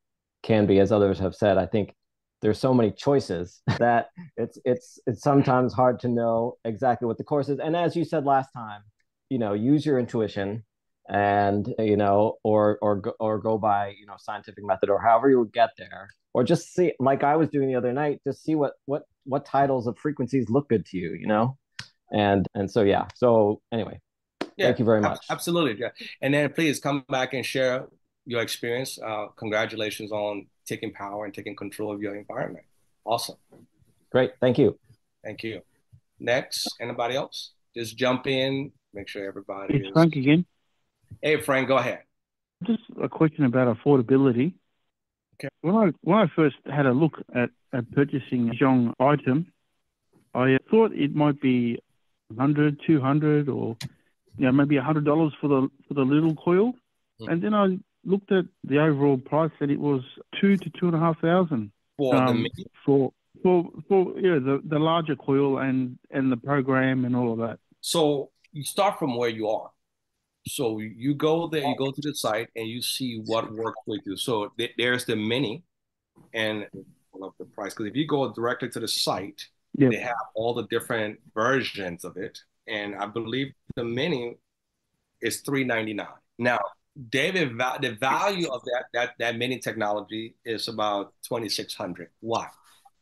can be, as others have said, I think there's so many choices that it's it's it's sometimes hard to know exactly what the course is. And as you said last time, you know, use your intuition and, you know, or or or go by, you know, scientific method or however you would get there. Or just see, like I was doing the other night, just see what what what titles of frequencies look good to you, you know, and and so yeah. So anyway, yeah, thank you very much. Absolutely, yeah. And then please come back and share your experience. Uh, congratulations on taking power and taking control of your environment. Awesome. Great. Thank you. Thank you. Next, anybody else? Just jump in. Make sure everybody. It's is... Frank again. Hey, Frank, go ahead. Just a question about affordability. Okay. When I when I first had a look at, at purchasing a Zhong item, I thought it might be one hundred, two hundred, or you know, maybe one hundred dollars for the for the little coil, mm. and then I looked at the overall price and it was two to two and a half thousand for um, the for for for you know, the the larger coil and and the program and all of that. So you start from where you are. So you go there, you go to the site, and you see what works with you. So th there's the mini, and I love the price because if you go directly to the site, yep, they have all the different versions of it, and I believe the mini is three ninety-nine. Now, David, the value of that that that mini technology is about twenty-six hundred. Why?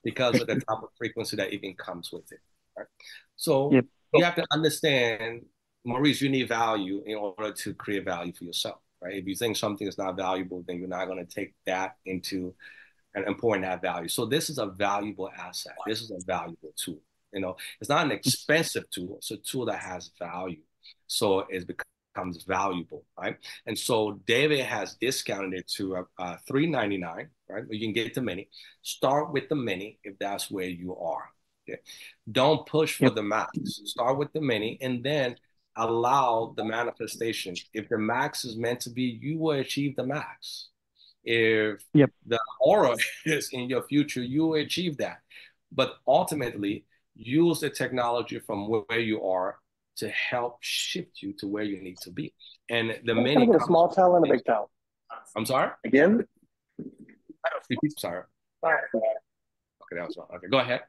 Because of the type of frequency that even comes with it. Right? So yep, you have to understand, Maurice, you need value in order to create value for yourself. right? If you think something is not valuable, then you're not going to take that into an important that value. So this is a valuable asset. This is a valuable tool. You know, it's not an expensive tool. It's a tool that has value. So it becomes valuable, right? And so David has discounted it to uh, three ninety-nine, right? You can get the mini. Start with the mini if that's where you are. Okay? Don't push for the max. Start with the mini and then allow the manifestation. If the max is meant to be, you will achieve the max. If yep. the aura is in your future, you will achieve that. But ultimately, use the technology from where you are to help shift you to where you need to be. And the many kind of a small towel and a big towel. I'm sorry? Again? I don't think it's sorry. Sorry. Okay, that was wrong. Okay, go ahead.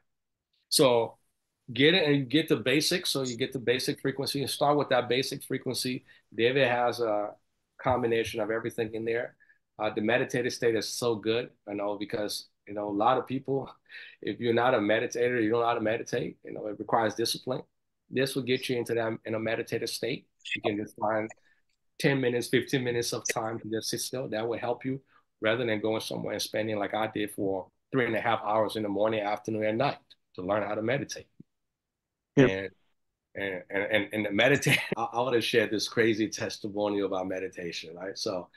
So get it and you get the basics. So you get the basic frequency and start with that basic frequency. David has a combination of everything in there. Uh, the meditative state is so good, you know, because, you know, a lot of people, if you're not a meditator, you don't know how to meditate, you know, it requires discipline. This will get you into that in a meditative state. You can just find ten minutes, fifteen minutes of time to just sit still. That will help you rather than going somewhere and spending like I did for three and a half hours in the morning, afternoon, and night to learn how to meditate. Yep. And, and, and, and, and meditate, I, I want to share this crazy testimonial about meditation, right? So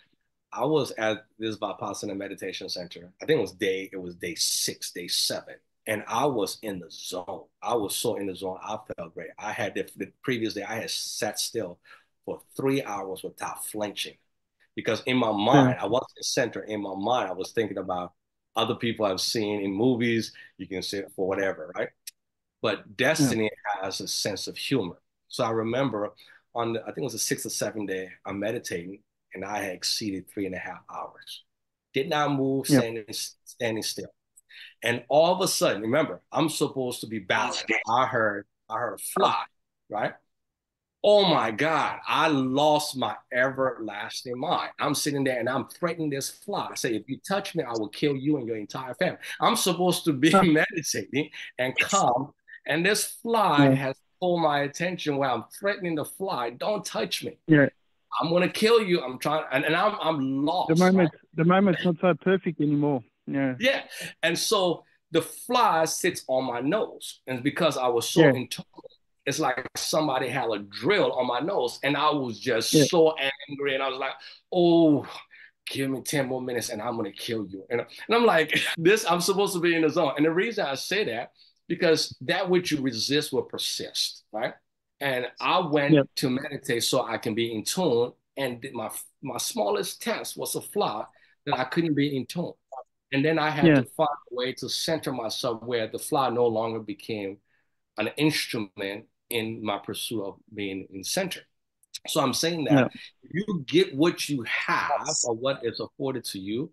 I was at this Vipassana meditation center. I think it was day, it was day six, day seven. And I was in the zone. I was so in the zone. I felt great. I had the, the previous day, I had sat still for three hours without flinching. Because in my mind, I wasn't in the center. In my mind, I was thinking about other people I've seen in movies. You can sit for whatever, right? But destiny yeah. has a sense of humor. So I remember on the, I think it was the sixth or seventh day, I'm meditating. And I had exceeded three and a half hours. Did not move, yep. standing, standing still. And all of a sudden, remember, I'm supposed to be balanced. I heard, I heard a fly, right? Oh my God, I lost my everlasting mind. I'm sitting there and I'm threatening this fly. I say, if you touch me, I will kill you and your entire family. I'm supposed to be meditating and calm. And this fly yeah. has pulled my attention where I'm threatening the fly. Don't touch me. Yeah. I'm going to kill you. I'm trying, and, and I'm, I'm lost. The moment, right? The moment's not so perfect anymore. Yeah. Yeah. And so the fly sits on my nose. And because I was so yeah. in tune, it's like somebody had a drill on my nose. And I was just yeah. so angry. And I was like, oh, give me ten more minutes and I'm going to kill you. And, and I'm like, this, I'm supposed to be in the zone. And the reason I say that, because that which you resist will persist, right? And I went yep. to meditate so I can be in tune. And my my smallest test was a flaw that I couldn't be in tune. And then I had yeah. to find a way to center myself where the flaw no longer became an instrument in my pursuit of being in center. So I'm saying that yeah. you get what you have or what is afforded to you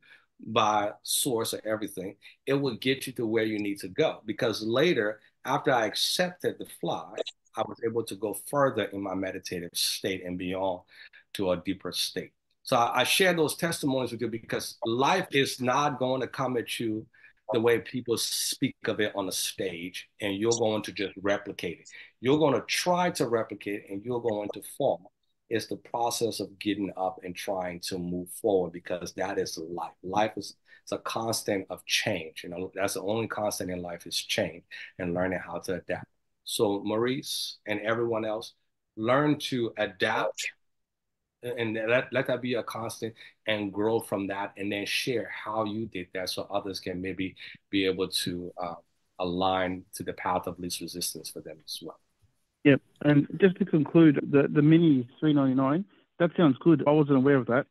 by source or everything, it will get you to where you need to go. Because later, after I accepted the flaw, I was able to go further in my meditative state and beyond to a deeper state. So I, I share those testimonies with you because life is not going to come at you the way people speak of it on a stage, and you're going to just replicate it. You're going to try to replicate it, and you're going to fall. It's the process of getting up and trying to move forward because that is life. Life is it's a constant of change. You know, that's the only constant in life is change and learning how to adapt. So Maurice and everyone else, learn to adapt and let, let that be a constant and grow from that and then share how you did that so others can maybe be able to uh, align to the path of least resistance for them as well. Yep. And just to conclude, the, the mini three ninety-nine, that sounds good. I wasn't aware of that.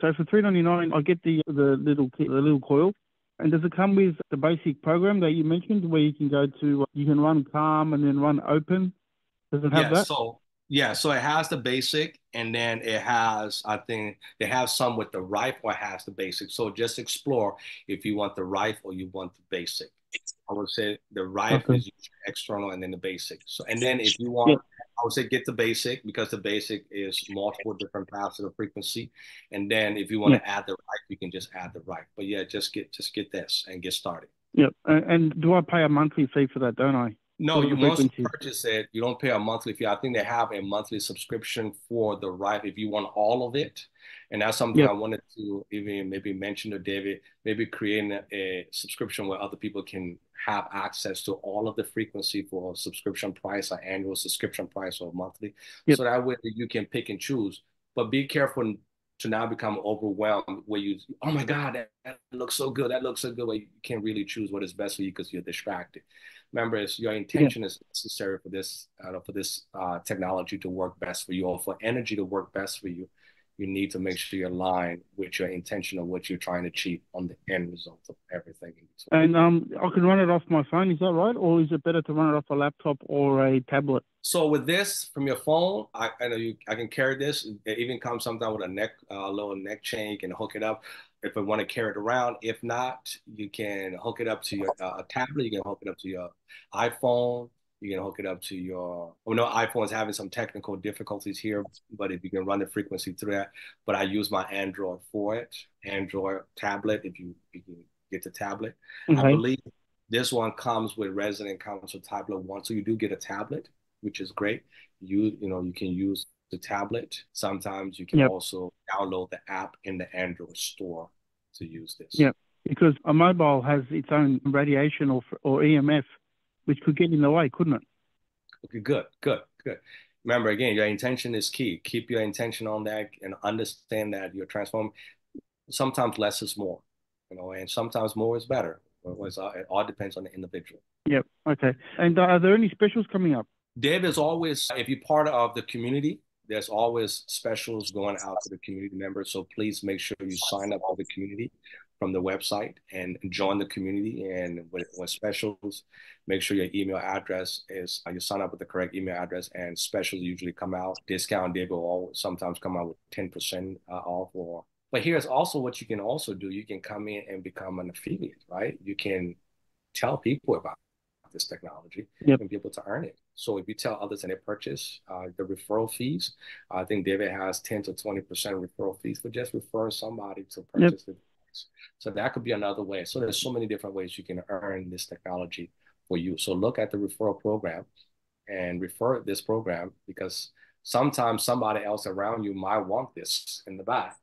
So for three ninety-nine, I get the, the, little, the little coil. And does it come with the basic program that you mentioned where you can go to, you can run calm and then run open? Does it have yeah, that? So, yeah, so it has the basic and then it has, I think, they have some with the Rife or has the basic. So just explore if you want the Rife or you want the basic. I would say the Rife okay. is external and then the basic. So, and then if you want, yeah. I would say get the basic because the basic is multiple different paths of the frequency. And then if you want yeah. to add the Rife, you can just add the Rife. But yeah, just get just get this and get started. Yep. And do I pay a monthly fee for that, don't I? No, you must purchase it. You don't pay a monthly fee. I think they have a monthly subscription for the Rife if you want all of it. And that's something yep. I wanted to even maybe mention to David, maybe creating a, a subscription where other people can have access to all of the frequency for a subscription price, or annual subscription price, or monthly. Yep. So that way you can pick and choose. But be careful to not become overwhelmed where you, oh my God, that, that looks so good. That looks so good. Where you can't really choose what is best for you because you're distracted. Remember, it's your intention yeah. is necessary for this uh, for this uh, technology to work best for you, or for energy to work best for you. You need to make sure you're aligned with your intention of what you're trying to achieve on the end result of everything. And um, I can run it off my phone, is that right? Or is it better to run it off a laptop or a tablet? So with this, from your phone, I, I know you. I can carry this. It even comes sometimes with a neck, uh, little neck chain. You can hook it up if you want to carry it around. If not, you can hook it up to your uh, tablet. You can hook it up to your iPhone. You can hook it up to your, oh no, iPhone's having some technical difficulties here, but if you can run the frequency through that, but I use my Android for it, Android tablet, if you, if you get the tablet. Okay. I believe this one comes with resident comes with tablet one, so you do get a tablet, which is great. You, you know, you can use the tablet. Sometimes you can yep. also download the app in the Android store to use this. Yeah, because a mobile has its own radiation or, or E M F, which could get in the way, couldn't it? Okay, good, good, good. Remember, again, your intention is key. Keep your intention on that and understand that you're transforming. Sometimes less is more, you know, and sometimes more is better. It all depends on the individual. Yep, okay. And are there any specials coming up? Dave, is always, if you're part of the community, there's always specials going out to the community members, so please make sure you sign up for the community from the website and join the community. And with, with specials, make sure your email address is, you sign up with the correct email address, and specials usually come out. Discount Dave will always, sometimes come out with ten percent uh, off. Or, but here's also what you can also do. You can come in and become an affiliate, right? You can tell people about this technology yep. and be able to earn it. So if you tell others and they purchase uh, the referral fees, I think David has ten to twenty percent referral fees for just referring somebody to purchase yep. it. So that could be another way. So there's so many different ways you can earn this technology for you. So look at the referral program and refer this program, because sometimes somebody else around you might want this in the back.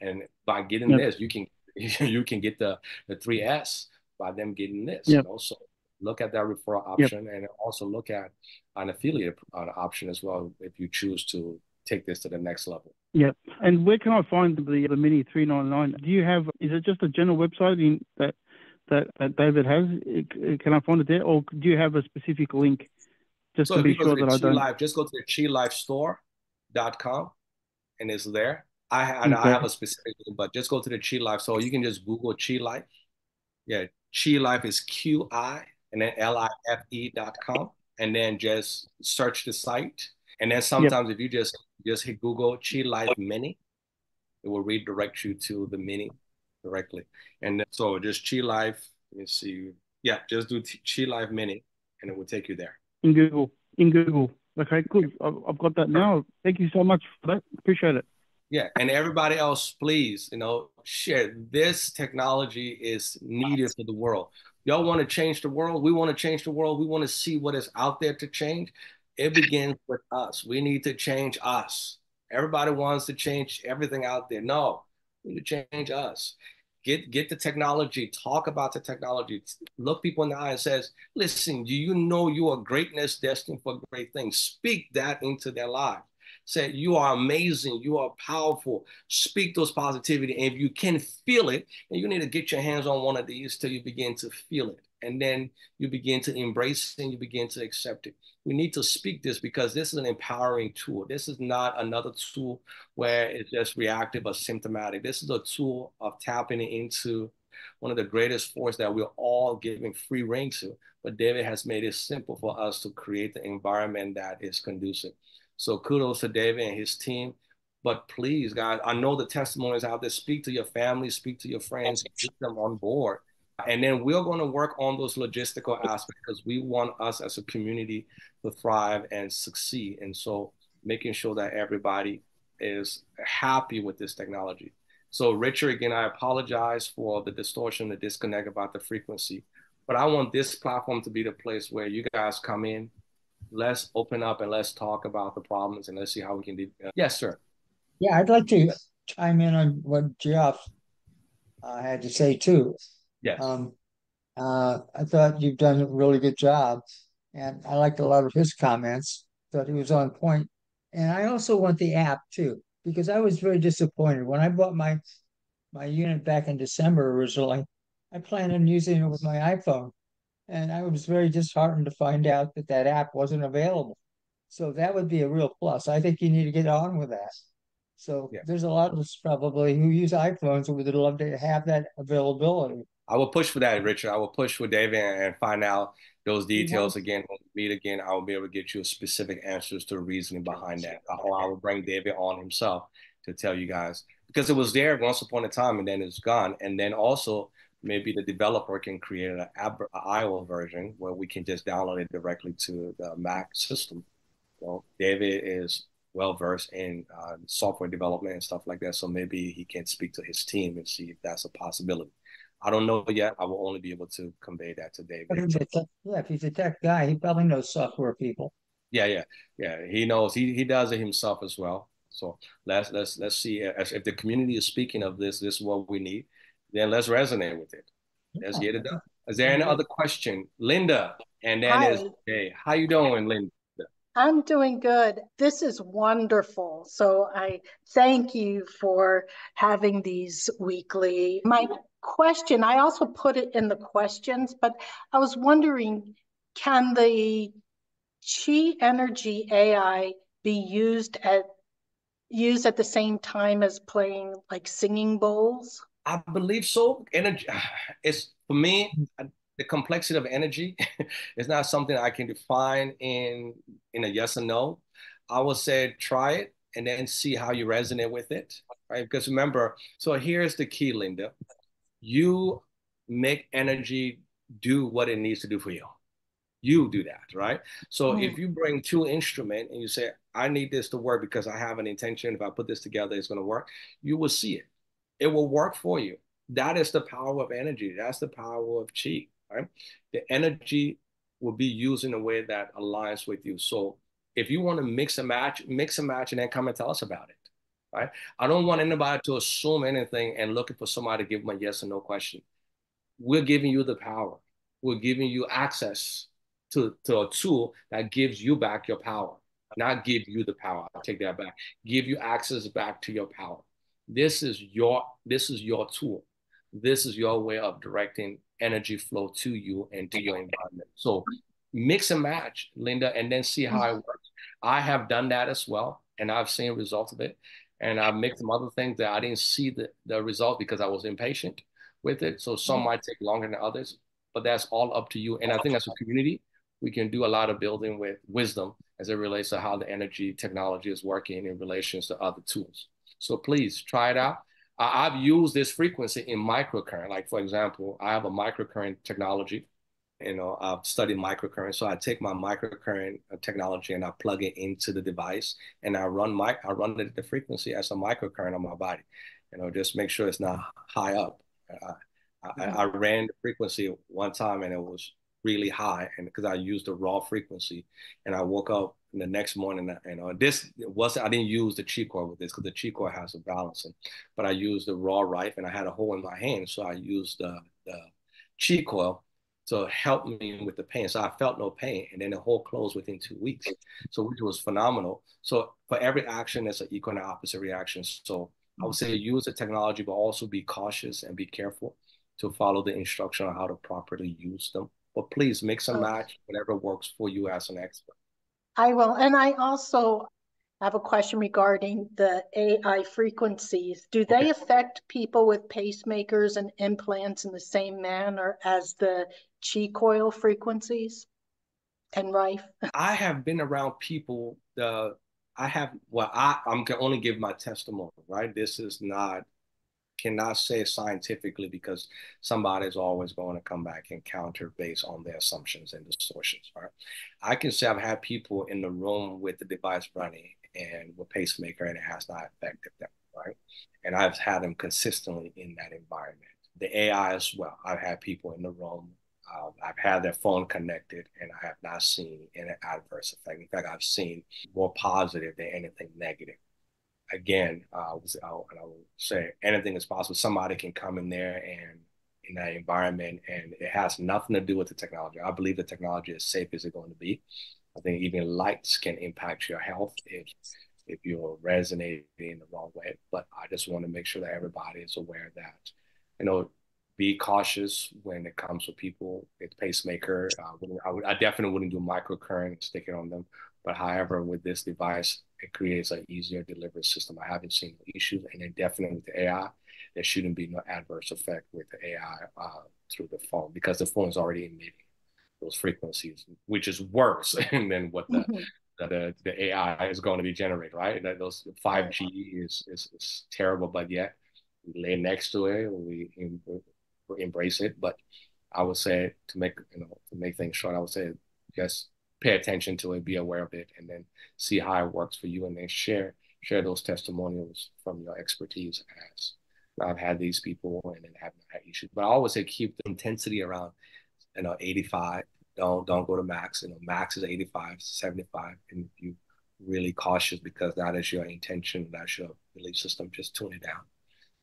And by getting yep. this, you can you can get the, the three S by them getting this. Yep. You know? So look at that referral option yep. and also look at an affiliate option as well if you choose to take this to the next level. Yeah. And where can I find the, the Mini three ninety-nine? Do you have, is it just a general website in that, that, that David has? Can I find it there? Or do you have a specific link just so to be sure to that I don't? Life, just go to the Qi Life Store dot com and it's there. I, I, okay. I have a specific link, but just go to the Qi Life. So you can just Google Qi Life. Yeah. Qi Life is Q I and then L I F E dot com. And then just search the site. And then sometimes yep. if you just just hit Google Qi Life Mini, it will redirect you to the Mini directly. And so just Qi Life, let me see. Yeah, just do Qi Life Mini and it will take you there. In Google, in Google. Okay, cool. I've got that now. Thank you so much for that. Appreciate it. Yeah, and everybody else, please, you know, share. This technology is needed for the world. Y'all want to change the world? We want to change the world. We want to see what is out there to change. It begins with us. We need to change us. Everybody wants to change everything out there. No, we need to change us. Get, get the technology. Talk about the technology. Look people in the eye and says, listen, do you know you are greatness destined for great things? Speak that into their lives. Say, you are amazing. You are powerful. Speak those positivity. And if you can feel it, and you need to get your hands on one of these till you begin to feel it. And then you begin to embrace it and you begin to accept it. We need to speak this because this is an empowering tool. This is not another tool where it's just reactive or symptomatic. This is a tool of tapping into one of the greatest forces that we're all giving free rein to. But David has made it simple for us to create the environment that is conducive. So kudos to David and his team. But please, guys, I know the testimonies out there. Speak to your family, speak to your friends, get them on board. And then we're going to work on those logistical aspects because we want us as a community to thrive and succeed. And so making sure that everybody is happy with this technology. So Richard, again, I apologize for the distortion, the disconnect about the frequency. But I want this platform to be the place where you guys come in, let's open up and let's talk about the problems and let's see how we can do. Yes, sir. Yeah, I'd like to chime in on what Geoff uh, had to say too. Yes. Um, uh, I thought you've done a really good job, and I liked a lot of his comments. Thought he was on point. And I also want the app too, because I was very disappointed when I bought my my unit back in December originally. I planned on using it with my iPhone, and I was very disheartened to find out that that app wasn't available. So that would be a real plus. I think you need to get on with that. So yeah. There's a lot of us probably who use iPhones who would love to have that availability. I will push for that, Richard. I will push with David and find out those details. Yeah. Again, when we meet again, I will be able to get you specific answers to the reasoning behind that. Or I will bring David on himself to tell you guys. Because it was there once upon a time, and then it's gone. And then also, maybe the developer can create an iOS version where we can just download it directly to the Mac system. Well, David is well-versed in uh, software development and stuff like that, so maybe he can speak to his team and see if that's a possibility. I don't know yet. I will only be able to convey that to David. Yeah, if he's a tech guy, he probably knows software people. Yeah, yeah, yeah. He knows. He he does it himself as well. So let's let's let's see if, if the community is speaking of this. This is what we need. Then let's resonate with it. Let's yeah. get it done. Is there any other question, Linda? And then hi. Hey, how you doing, Linda? I'm doing good. This is wonderful. So I thank you for having these weekly. My question, I also put it in the questions, but I was wondering, can the Qi Energy A I be used at used at the same time as playing like singing bowls? I believe so. Energy, it's for me, the complexity of energy is not something I can define in in a yes or no. I would say try it and then see how you resonate with it, right? Because remember, so here's the key, Linda. You make energy do what it needs to do for you. You do that, right? So mm. if you bring two instruments and you say, I need this to work because I have an intention, if I put this together, it's gonna work, you will see it. It will work for you. That is the power of energy. That's the power of Qi, right? The energy will be used in a way that aligns with you. So if you want to mix and match, mix and match, and then come and tell us about it, right? I don't want anybody to assume anything and looking for somebody to give them a yes or no question. We're giving you the power. We're giving you access to, to a tool that gives you back your power, not give you the power. I'll take that back. Give you access back to your power. This is your this is your tool. This is your way of directing energy flow to you and to your environment. So mix and match, Linda, and then see how it works. I have done that as well, and I've seen results of it. And I've mixed some other things that I didn't see the, the result because I was impatient with it. So some might take longer than others, but that's all up to you. And I think as a community, we can do a lot of building with wisdom as it relates to how the energy technology is working in relations to other tools. So please try it out. Uh, I've used this frequency in microcurrent. Like, for example, I have a microcurrent technology. You know, I've studied microcurrent. So I take my microcurrent technology and I plug it into the device and I run my, I run the, the frequency as a microcurrent on my body. You know, just make sure it's not high up. I, I, I ran the frequency one time and it was really high, and because I used the raw frequency, and I woke up the next morning, you know, this wasn't, I didn't use the Qi Coil with this because the Qi Coil has a balancing, but I used the raw Rife and I had a hole in my hand. So I used the, the Qi Coil to help me with the pain. So I felt no pain. And then the hole closed within two weeks. So which was phenomenal. So for every action, there's an equal and opposite reaction. So I would say use the technology, but also be cautious and be careful to follow the instruction on how to properly use them. But please mix and match whatever works for you as an expert. I will. And I also have a question regarding the A I frequencies. Do they okay. affect people with pacemakers and implants in the same manner as the Qi Coil frequencies and Rife? I have been around people. Uh, I have, well, I I'm can only give my testimony, right? This is not, cannot say scientifically because somebody is always going to come back and counter based on their assumptions and distortions, right? I can say I've had people in the room with the device running and with pacemaker and it has not affected them, right? And I've had them consistently in that environment. The A I as well. I've had people in the room. Uh, have their phone connected, and I have not seen any adverse effect. In fact, I've seen more positive than anything negative. Again, uh, I will say anything is possible. Somebody can come in there and in that environment, and it has nothing to do with the technology. I believe the technology is safe as it's going to be. I think even lights can impact your health if if you're resonating in the wrong way. But I just want to make sure that everybody is aware that, you know, be cautious when it comes to people. It's pacemaker. Uh, I, would, I definitely wouldn't do microcurrent, stick it on them. But however, with this device, it creates an easier delivery system. I haven't seen issues. And then definitely with the A I, there shouldn't be no adverse effect with the A I uh, through the phone, because the phone is already emitting those frequencies, which is worse than what the, mm-hmm. the, the, the A I is going to be generating, right? That those five G is, is, is terrible, but yet we lay next to it, we, we embrace it. But I would say, to make, you know, to make things short, I would say just pay attention to it, be aware of it, and then see how it works for you, and then share share those testimonials from your expertise. As I've had these people and then have not had issues, but I always say keep the intensity around, you know, eighty-five. Don't don't go to max. You know, max is eighty-five, seventy-five, and if you really cautious, because that is your intention, that's your belief system. Just tune it down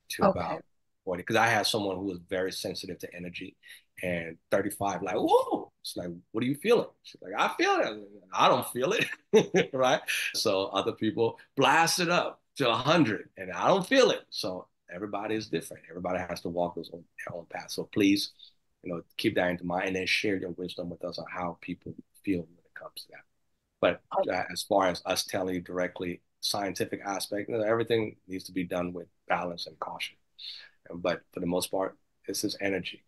to okay. about forty. Because I had someone who was very sensitive to energy, and thirty-five, like whoa. It's like, what are you feeling? She's like, I feel it. I don't feel it, right? So other people blast it up to one hundred, and I don't feel it. So everybody is different. Everybody has to walk their own, their own path. So please, you know, keep that into mind, and then share your wisdom with us on how people feel when it comes to that. But uh, as far as us telling you directly, scientific aspect, you know, everything needs to be done with balance and caution. But for the most part, this is energy.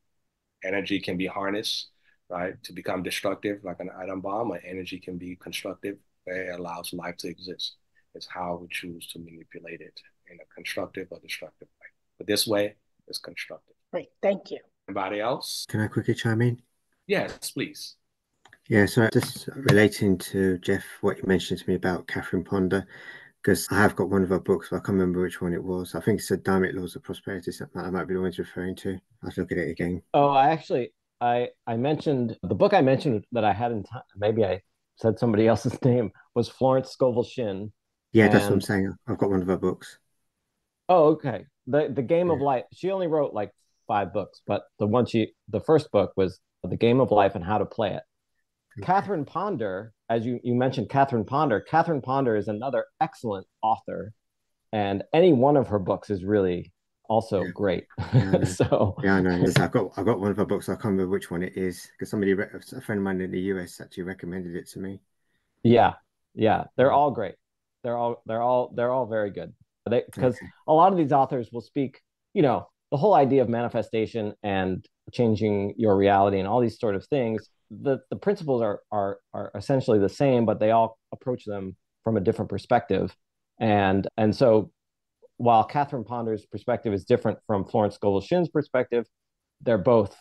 Energy can be harnessed, right, to become destructive, like an atom bomb, or energy can be constructive. It allows life to exist. It's how we choose to manipulate it in a constructive or destructive way. But this way, it's constructive. Great. Thank you. Anybody else? Can I quickly chime in? Yes, please. Yeah, so just relating to, Jeff, what you mentioned to me about Catherine Ponder, because I have got one of her books, but I can't remember which one it was. I think it's the Diamond Laws of Prosperity, something that I might be the ones referring to. I'll look at it again. Oh, I actually... I, I mentioned, the book I mentioned that I had in time, maybe I said somebody else's name, was Florence Scovel Shinn. Yeah, and that's what I'm saying. I've got one of her books. Oh, okay. The The Game yeah. of Life. She only wrote like five books, but the one she, the first book was The Game of Life and How to Play It. Okay. Catherine Ponder, as you, you mentioned Catherine Ponder, Catherine Ponder is another excellent author, and any one of her books is really also yeah. great. Yeah, so yeah, I know. Listen, I've got I've got one of her books. I can't remember which one it is, because somebody, a friend of mine in the U S, actually recommended it to me. Yeah, yeah, they're all great. They're all they're all they're all very good. They because okay. a lot of these authors will speak, you know, the whole idea of manifestation and changing your reality and all these sort of things. The the principles are are are essentially the same, but they all approach them from a different perspective, and and so. While Catherine Ponder's perspective is different from Florence Scovel Shinn's perspective, they're both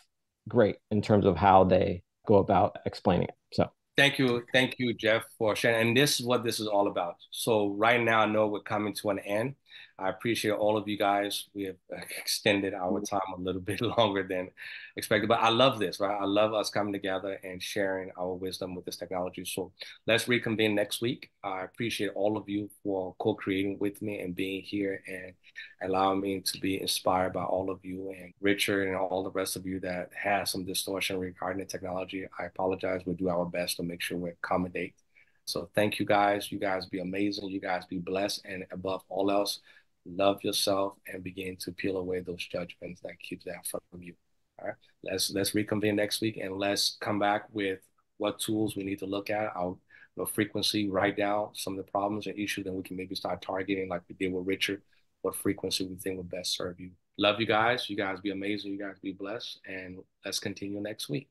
great in terms of how they go about explaining it. So thank you. Thank you, Jeff, for sharing. And this is what this is all about. So right now, I know we're coming to an end. I appreciate all of you guys. We have extended our time a little bit longer than expected, but I love this, right? I love us coming together and sharing our wisdom with this technology. So let's reconvene next week. I appreciate all of you for co-creating with me and being here and allowing me to be inspired by all of you and Richard and all the rest of you that have some distortion regarding the technology. I apologize. We'll do our best to make sure we accommodate. So thank you guys. You guys be amazing. You guys be blessed. And above all else, love yourself and begin to peel away those judgments that keep that from you. All right. Let's let's reconvene next week, and let's come back with what tools we need to look at. Our you know, frequency, write down some of the problems and issues, and we can maybe start targeting, like we did with Richard, what frequency we think would best serve you. Love you guys. You guys be amazing. You guys be blessed. And let's continue next week.